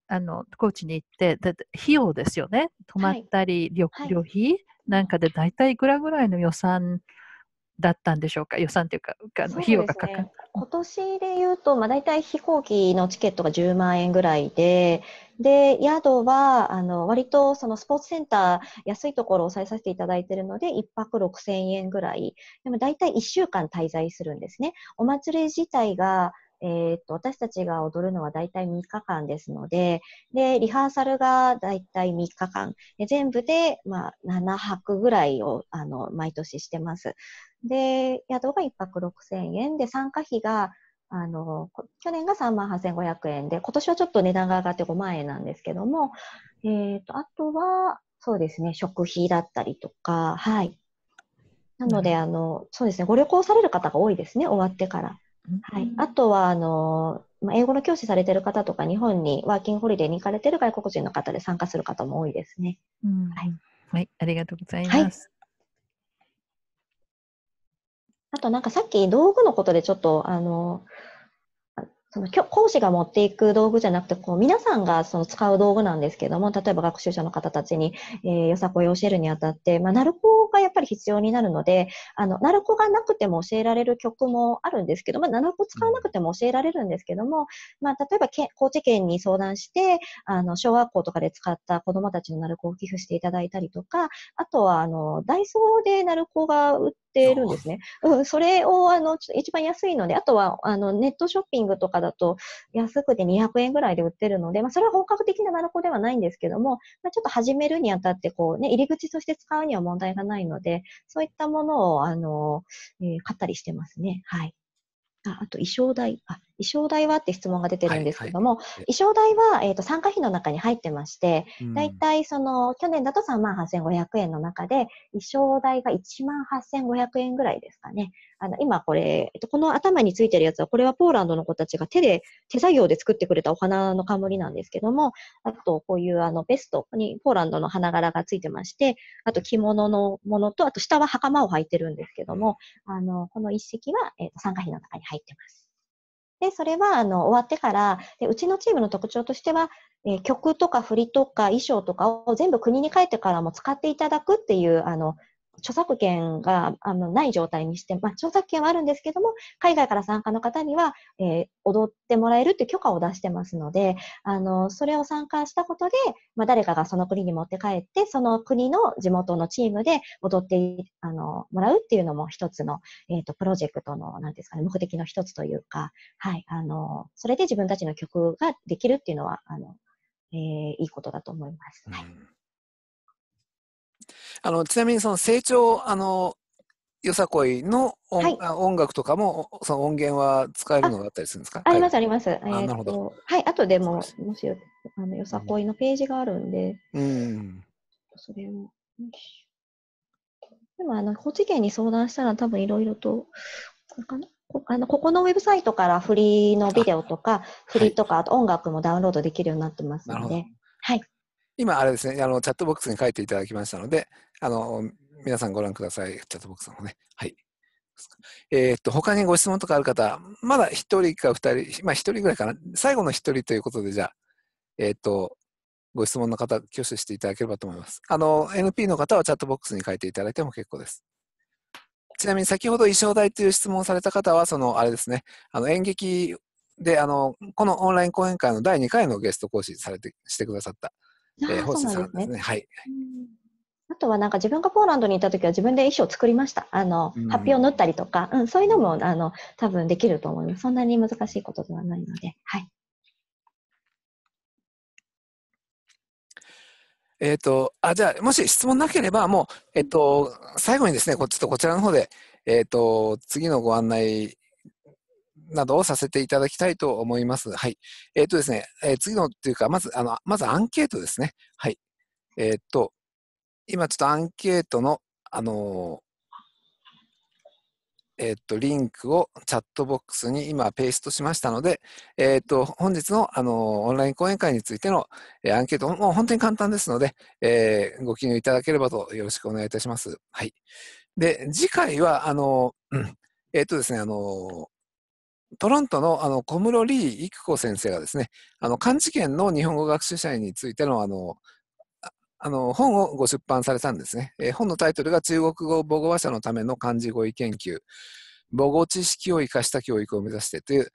高知に行って費用ですよね、泊まったり、はい、旅費なんかでだいたいいくらぐらいの予算だったんでしょうか。予算というか、費用がかかる。今年でいうと、だいたい飛行機のチケットが10万円ぐらいで、で、宿は、割とスポーツセンター、安いところを抑えさせていただいているので、1泊6,000円ぐらい。でもだいたい1週間滞在するんですね。お祭り自体が、私たちが踊るのはだいたい3日間ですので、で、リハーサルがだいたい3日間。全部で、7泊ぐらいを、毎年してます。で、宿が1泊6,000円で、参加費が、去年が38,500円で、今年はちょっと値段が上がって5万円なんですけども、あとは、そうですね、食費だったりとか、はい。なので、そうですね、ご旅行される方が多いですね、終わってから。はい、あとは英語の教師されてる方とか、日本にワーキングホリデーに行かれてる外国人の方で参加する方も多いですね。はい、ありがとうございます。はい、あとさっき道具のことでちょっと講師が持っていく道具じゃなくて、皆さんが使う道具なんですけども、例えば学習者の方たちに、よさこいを教えるにあたって、鳴子がやっぱり必要になるので、鳴子がなくても教えられる曲もあるんですけども、鳴子使わなくても教えられるんですけども、例えば高知県に相談して、小学校とかで使った子どもたちの鳴子を寄付していただいたりとか、あとはダイソーで鳴子が売っているんですね。それを一番安いので、あとはネットショッピングとかだと安くて200円ぐらいで売ってるので、それは本格的な鳴子ではないんですけども、ちょっと始めるにあたって入り口として使うには問題がないので、そういったものを買ったりしてますね。はい。あと衣装代。衣装代はって質問が出てるんですけども、はいはい、衣装代は、参加費の中に入ってまして、だいたいその去年だと 38,500 円の中で衣装代が 18,500 円ぐらいですかね。今これ、この頭についてるやつは、これはポーランドの子たちが手作業で作ってくれたお花の冠なんですけども、あとこういうベストにポーランドの花柄がついてまして、あと着物のものと、あと下は袴を履いてるんですけども、この一式は、参加費の中に入ってます。で、それは、終わってから、で、うちのチームの特徴としては、曲とか振りとか衣装とかを全部国に帰ってからも使っていただくっていう、著作権がない状態にして、まあ、著作権はあるんですけども、海外から参加の方には、踊ってもらえるっていう許可を出してますので、それを参加したことで、まあ、誰かがその国に持って帰って、その国の地元のチームで踊ってもらうっていうのも一つの、プロジェクトの、なんですかね、目的の一つというか、はい、それで自分たちの曲ができるっていうのは、いいことだと思います。はい。ちなみにその成長よさこいの、はい、音楽とかもその音源は使えるのがあったりするんですか？ありますあります。なるほど。はい、あとでももしよさこいのページがあるんで、それをでも栃木県に相談したら多分いろいろとかな。ここのウェブサイトからフリーのビデオとかフリーとか、はい、あと音楽もダウンロードできるようになってますので、はい。今あれですね、チャットボックスに書いていただきましたので、皆さんご覧ください、チャットボックスの方ね。はい。他にご質問とかある方、まだ一人か二人、まあ一人ぐらいかな、最後の一人ということで、じゃあ、ご質問の方、挙手していただければと思います。NP の方はチャットボックスに書いていただいても結構です。ちなみに先ほど衣装代という質問をされた方は、あれですね、演劇で、このオンライン講演会の第2回のゲスト講師してくださった。あとはなんか自分がポーランドにいたときは自分で衣装を作りました。発表を縫ったりとか、そういうのも多分できると思います。そんなに難しいことではないので。はい、じゃあもし質問なければもう、最後にですね、こちらの方で、次のご案内などをさせていただきたいと思います。はい。ですね、次のというか、まずアンケートですね。はい。今ちょっとアンケートの、リンクをチャットボックスに今ペーストしましたので、本日の、オンライン講演会についてのアンケート、もう本当に簡単ですので、ご記入いただければとよろしくお願いいたします。はい。で、次回は、ですね、トロントの、小室李育子先生がですね、漢字圏の日本語学習者についての、本をご出版されたんですね。本のタイトルが中国語母語話者のための漢字語彙研究、母語知識を生かした教育を目指してという、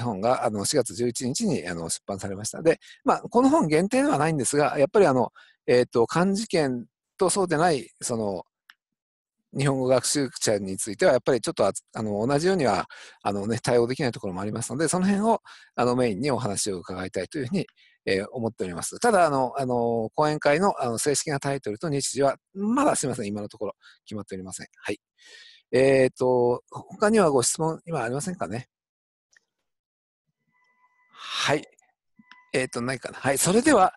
本が4月11日に出版されました。で、まあ、この本限定ではないんですが、やっぱり漢字圏とそうでない、日本語学習者についてはやっぱりちょっと同じようには対応できないところもありますので、その辺をメインにお話を伺いたいというふうに、思っております。ただ講演会の正式なタイトルと日時はまだすみません、今のところ決まっておりません。はい。他にはご質問今ありませんかね。はい。ないかな。はい。それでは、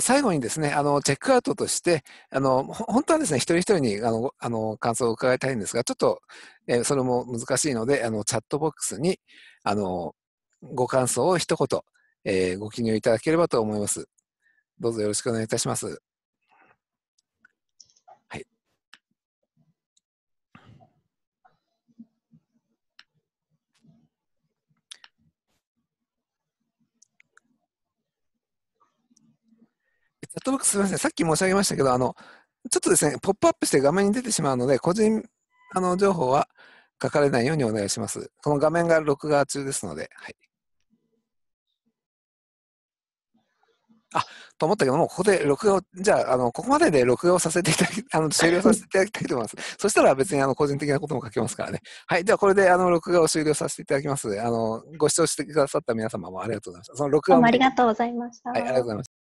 最後にですね、チェックアウトとして、本当はですね、一人一人に、感想を伺いたいんですが、ちょっと、それも難しいので、チャットボックスに、ご感想を一言、ご記入いただければと思います。どうぞよろしくお願いいたします。はい。チャットボックス、すみません、さっき申し上げましたけど、ちょっとですね、ポップアップして画面に出てしまうので、個人情報は書かれないようにお願いします。この画面が録画中ですので、はい。あ、と思ったけども、ここで録画を、じゃあ、ここまでで録画をさせていただき、終了させていただきたいと思います。そしたら別に個人的なことも書けますからね。はい、ではこれで録画を終了させていただきます。ご視聴してくださった皆様もありがとうございました。その録画もありがとうございました。はい、ありがとうございました。